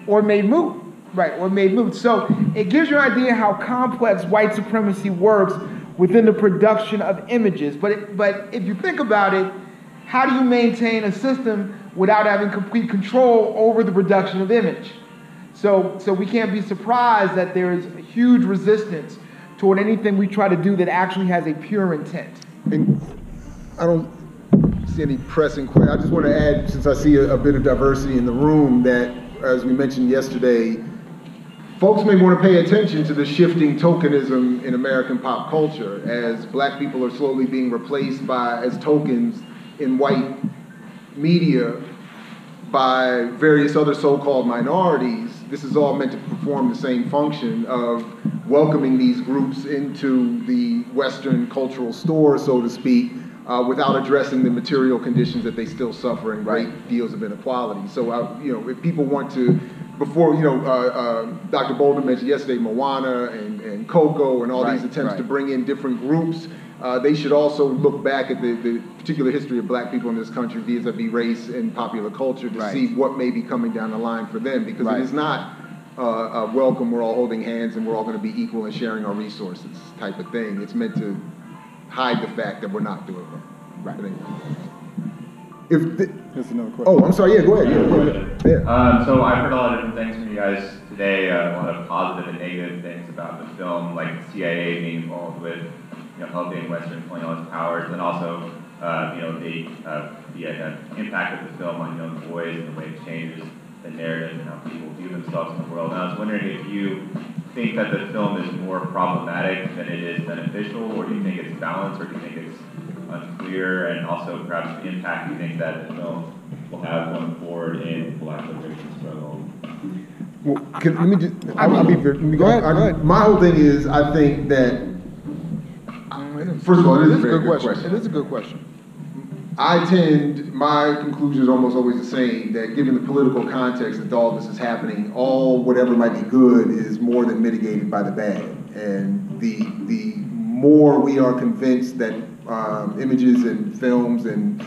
Or made moot, right, or made moot. So it gives you an idea how complex white supremacy works within the production of images. But, it, but if you think about it, how do you maintain a system without having complete control over the production of image? So, so we can't be surprised that there is a huge resistance toward anything we try to do that actually has a pure intent. And I don't see any pressing questions. I just want to add, since I see a, a bit of diversity in the room, that as we mentioned yesterday, folks may want to pay attention to the shifting tokenism in American pop culture as black people are slowly being replaced by as tokens in white media by various other so-called minorities. This is all meant to perform the same function of welcoming these groups into the Western cultural store, so to speak, uh, without addressing the material conditions that they still suffer and great deals of inequality. So, I, you know, if people want to, before, you know, uh, uh, Doctor Bolden mentioned yesterday Moana and, and Coco and all right, these attempts right. to bring in different groups, Uh, they should also look back at the, the particular history of black people in this country vis-a-vis race and popular culture to right. see what may be coming down the line for them, because right. it is not uh, a welcome, we're all holding hands and we're all going to be equal and sharing our resources type of thing. It's meant to hide the fact that we're not doing it. Right. Anyway. If the, That's another question. Oh, I'm sorry. Yeah, go ahead. Yeah, go ahead. Yeah. Um, so I've heard a lot of different things from you guys today, uh, a lot of positive and negative things about the film, like the C I A being involved with You know, helping Western colonialist powers, and also, uh, you know, the, uh, the uh, impact of the film on young boys and the way it changes the narrative and how people view themselves in the world. And I was wondering if you think that the film is more problematic than it is beneficial, or do you think it's balanced, or do you think it's unclear, and also perhaps the impact you think that the film will have going forward in the black liberation struggle? Well, can, let me just, I'll, I'll be very, let me go, go ahead, I, go ahead. My whole thing is, I think that First of all, it is a good question. It is a good question. I tend, my conclusion is almost always the same, that given the political context that all this is happening, all whatever might be good is more than mitigated by the bad. And the, the more we are convinced that um, images and films and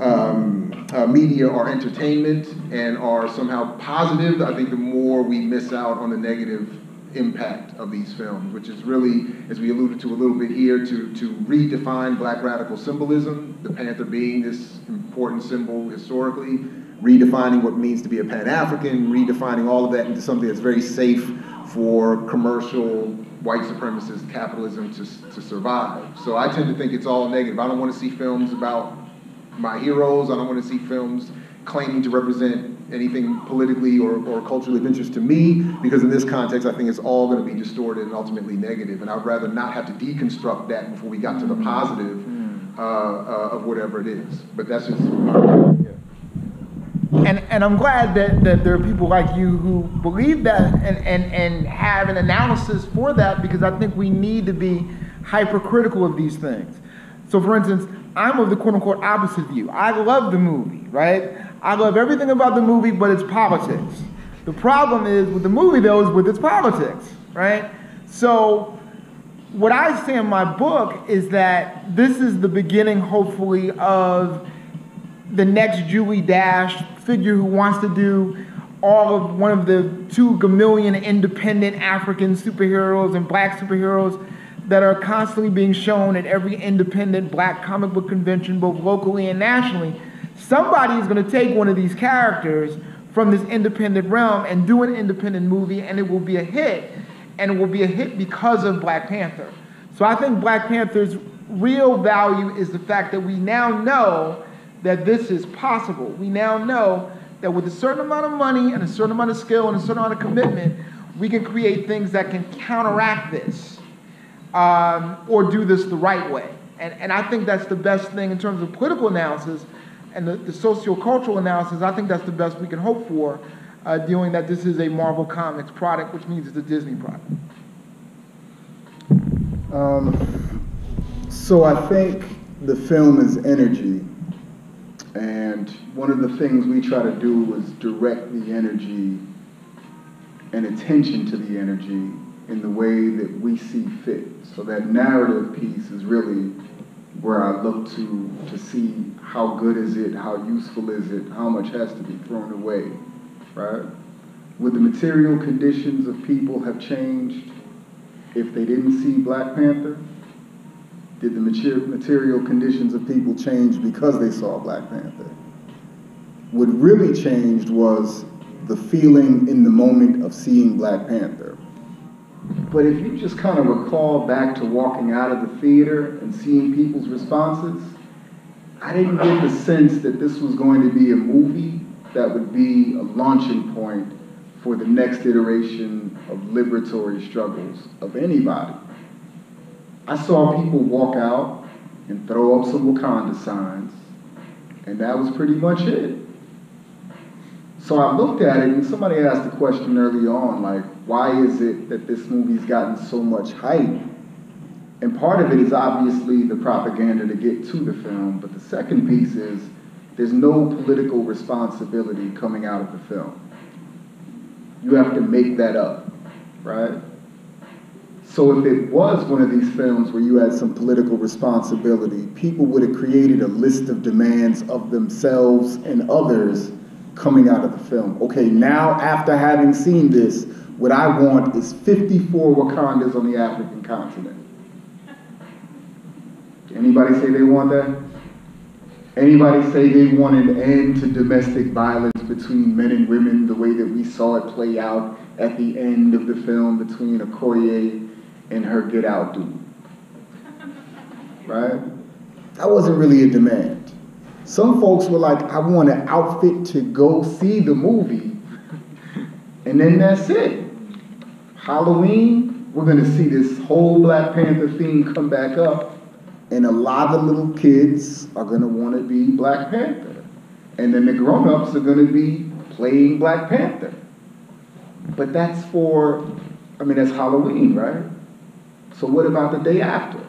um, uh, media are entertainment and are somehow positive, I think the more we miss out on the negative impact of these films, which is really, as we alluded to a little bit here, to, to redefine black radical symbolism, the Panther being this important symbol historically, redefining what it means to be a Pan-African, redefining all of that into something that's very safe for commercial white supremacist capitalism to, to survive. So I tend to think it's all negative. I don't want to see films about my heroes. I don't want to see films claiming to represent anything politically or, or culturally of interest to me, because in this context I think it's all going to be distorted and ultimately negative, and I'd rather not have to deconstruct that before we got to the positive uh, uh, of whatever it is. But that's just my opinion. Yeah. And, and I'm glad that, that there are people like you who believe that and, and, and have an analysis for that, because I think we need to be hypercritical of these things. So for instance, I'm of the quote-unquote opposite view. I love the movie, right? I love everything about the movie, but it's politics. The problem is with the movie, though, is with its politics, right? So what I say in my book is that this is the beginning, hopefully, of the next Julie Dash figure who wants to do all of one of the two Gamillion independent African superheroes and black superheroes that are constantly being shown at every independent black comic book convention, both locally and nationally. Somebody is going to take one of these characters from this independent realm and do an independent movie, and it will be a hit, and it will be a hit because of Black Panther. So I think Black Panther's real value is the fact that we now know that this is possible. We now know that with a certain amount of money and a certain amount of skill and a certain amount of commitment, we can create things that can counteract this um, or do this the right way. And, and I think that's the best thing in terms of political analysis. And the, the sociocultural analysis, I think that's the best we can hope for, uh, dealing that this is a Marvel Comics product, which means it's a Disney product. Um, so I think the film is energy. And one of the things we try to do is direct the energy and attention to the energy in the way that we see fit. So that narrative piece is really where I look to to see how good is it, how useful is it, how much has to be thrown away, right? Would the material conditions of people have changed if they didn't see Black Panther? Did the material conditions of people change because they saw Black Panther? What really changed was the feeling in the moment of seeing Black Panther. But if you just kind of recall back to walking out of the theater and seeing people's responses, I didn't get the sense that this was going to be a movie that would be a launching point for the next iteration of liberatory struggles of anybody. I saw people walk out and throw up some Wakanda signs, and that was pretty much it. So I looked at it, and somebody asked the question early on, like, why is it that this movie's gotten so much hype? And part of it is obviously the propaganda to get to the film, but the second piece is there's no political responsibility coming out of the film. You have to make that up, right? So if it was one of these films where you had some political responsibility, people would have created a list of demands of themselves and others coming out of the film. Okay, now after having seen this, what I want is fifty-four Wakandas on the African continent. Anybody say they want that? Anybody say they want an end to domestic violence between men and women the way that we saw it play out at the end of the film between Okoye and her Get Out dude? Right? That wasn't really a demand. Some folks were like, I want an outfit to go see the movie, and then that's it. Halloween, we're gonna see this whole Black Panther theme come back up. And a lot of little kids are gonna wanna be Black Panther. And then the grown-ups are gonna be playing Black Panther. But that's for, I mean, that's Halloween, right? So what about the day after?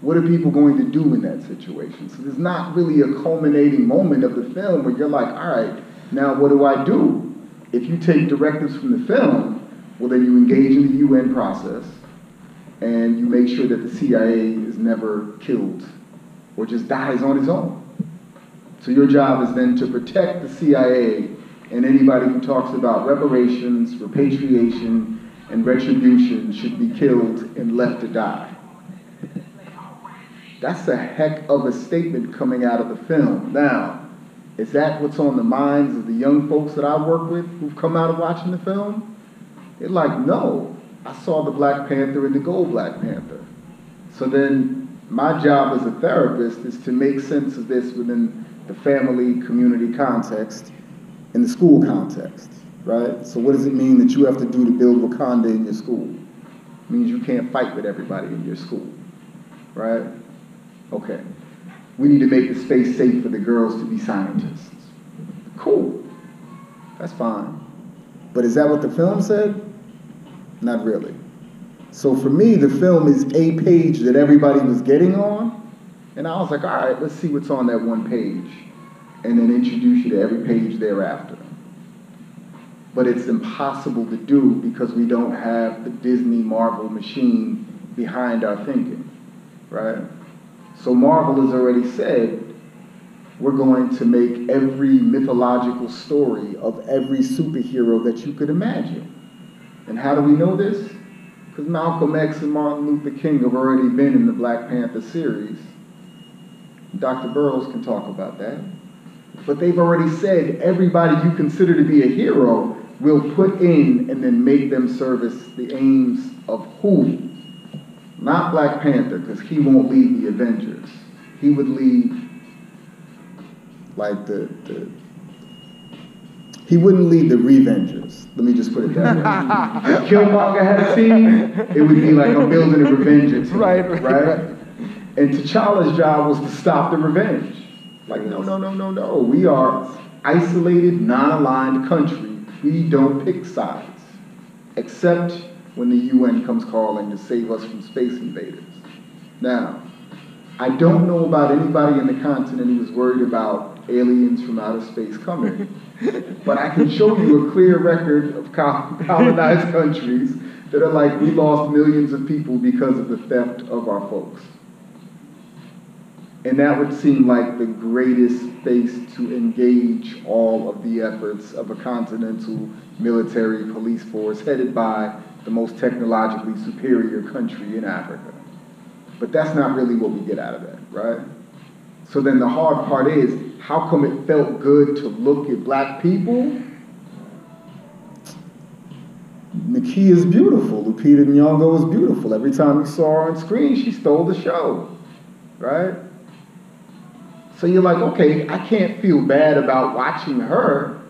What are people going to do in that situation? So there's not really a culminating moment of the film where you're like, all right, now what do I do? If you take directives from the film, well then you engage in the U N process, and you make sure that the C I A is never killed or just dies on its own. So your job is then to protect the C I A and anybody who talks about reparations, repatriation, and retribution should be killed and left to die. That's a heck of a statement coming out of the film. Now, is that what's on the minds of the young folks that I work with who've come out of watching the film? They're like, no. I saw the Black Panther and the Gold Black Panther. So then my job as a therapist is to make sense of this within the family, community context, and the school context, right? So what does it mean that you have to do to build Wakanda in your school? It means you can't fight with everybody in your school, right? Okay, we need to make the space safe for the girls to be scientists. Cool, that's fine. But is that what the film said? Not really. So for me, the film is a page that everybody was getting on. And I was like, all right, let's see what's on that one page. And then introduce you to every page thereafter. But it's impossible to do because we don't have the Disney Marvel machine behind our thinking, right? So Marvel has already said, we're going to make every mythological story of every superhero that you could imagine. And how do we know this? Because Malcolm X and Martin Luther King have already been in the Black Panther series. Doctor Burroughs can talk about that. But they've already said everybody you consider to be a hero will put in and then make them service the aims of who? Not Black Panther, because he won't lead the Avengers. He would lead, like, the... the He wouldn't lead the Revengers. Let me just put it that way. If Killmonger had a team, it would be like a building a Revenger team, right, right, right? right? And T'Challa's job was to stop the revenge. Like, no, no, no, no, no. We are isolated, non-aligned country. We don't pick sides, except when the U N comes calling to save us from space invaders. Now, I don't know about anybody in the continent who was worried about aliens from outer space coming. But I can show you a clear record of colonized countries that are like, we lost millions of people because of the theft of our folks. And that would seem like the greatest space to engage all of the efforts of a continental military police force headed by the most technologically superior country in Africa. But that's not really what we get out of that, right? So then the hard part is, how come it felt good to look at Black people? Nakia is beautiful. Lupita Nyong'o is beautiful. Every time you saw her on screen, she stole the show, right? So you're like, okay, I can't feel bad about watching her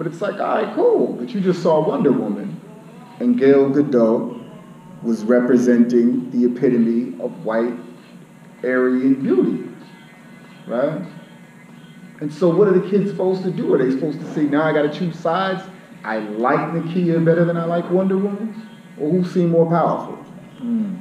But it's like, all right, cool. But you just saw Wonder Woman, and Gail Godot was representing the epitome of white Aryan beauty, right? And so what are the kids supposed to do? Are they supposed to say, now I got to choose sides? I like Nakia better than I like Wonder Woman? Or who seemed more powerful? Mm.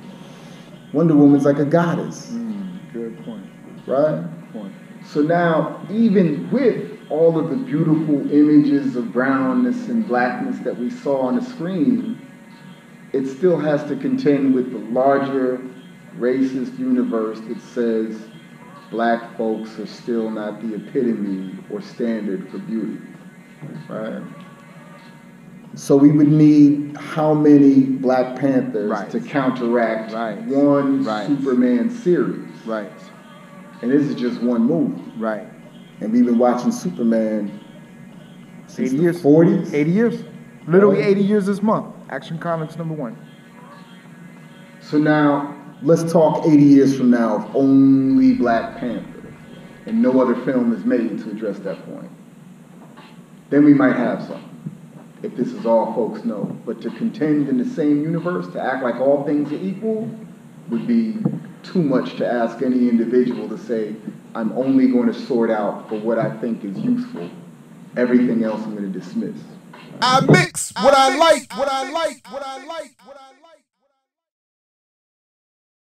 Wonder Woman's like a goddess. Mm, good point. Right? Good point. So now, even with all of the beautiful images of brownness and blackness that we saw on the screen, it still has to contend with the larger racist universe that says black folks are still not the epitome or standard for beauty, right? So we would need how many Black Panthers right. to counteract right. one right. Superman series? Right. And this is just one movie. Right. And we've been watching Superman since eighty years. forties? eighty years. Literally eighty years this month. Action Comics number one. So now, let's talk eighty years from now of only Black Panther, and no other film is made to address that point. Then we might have something, if this is all folks know. But to contend in the same universe, to act like all things are equal, would be too much to ask any individual to say, I'm only going to sort out for what I think is useful. Everything else I'm going to dismiss. I mix what I like, what I like, what I like, what I like.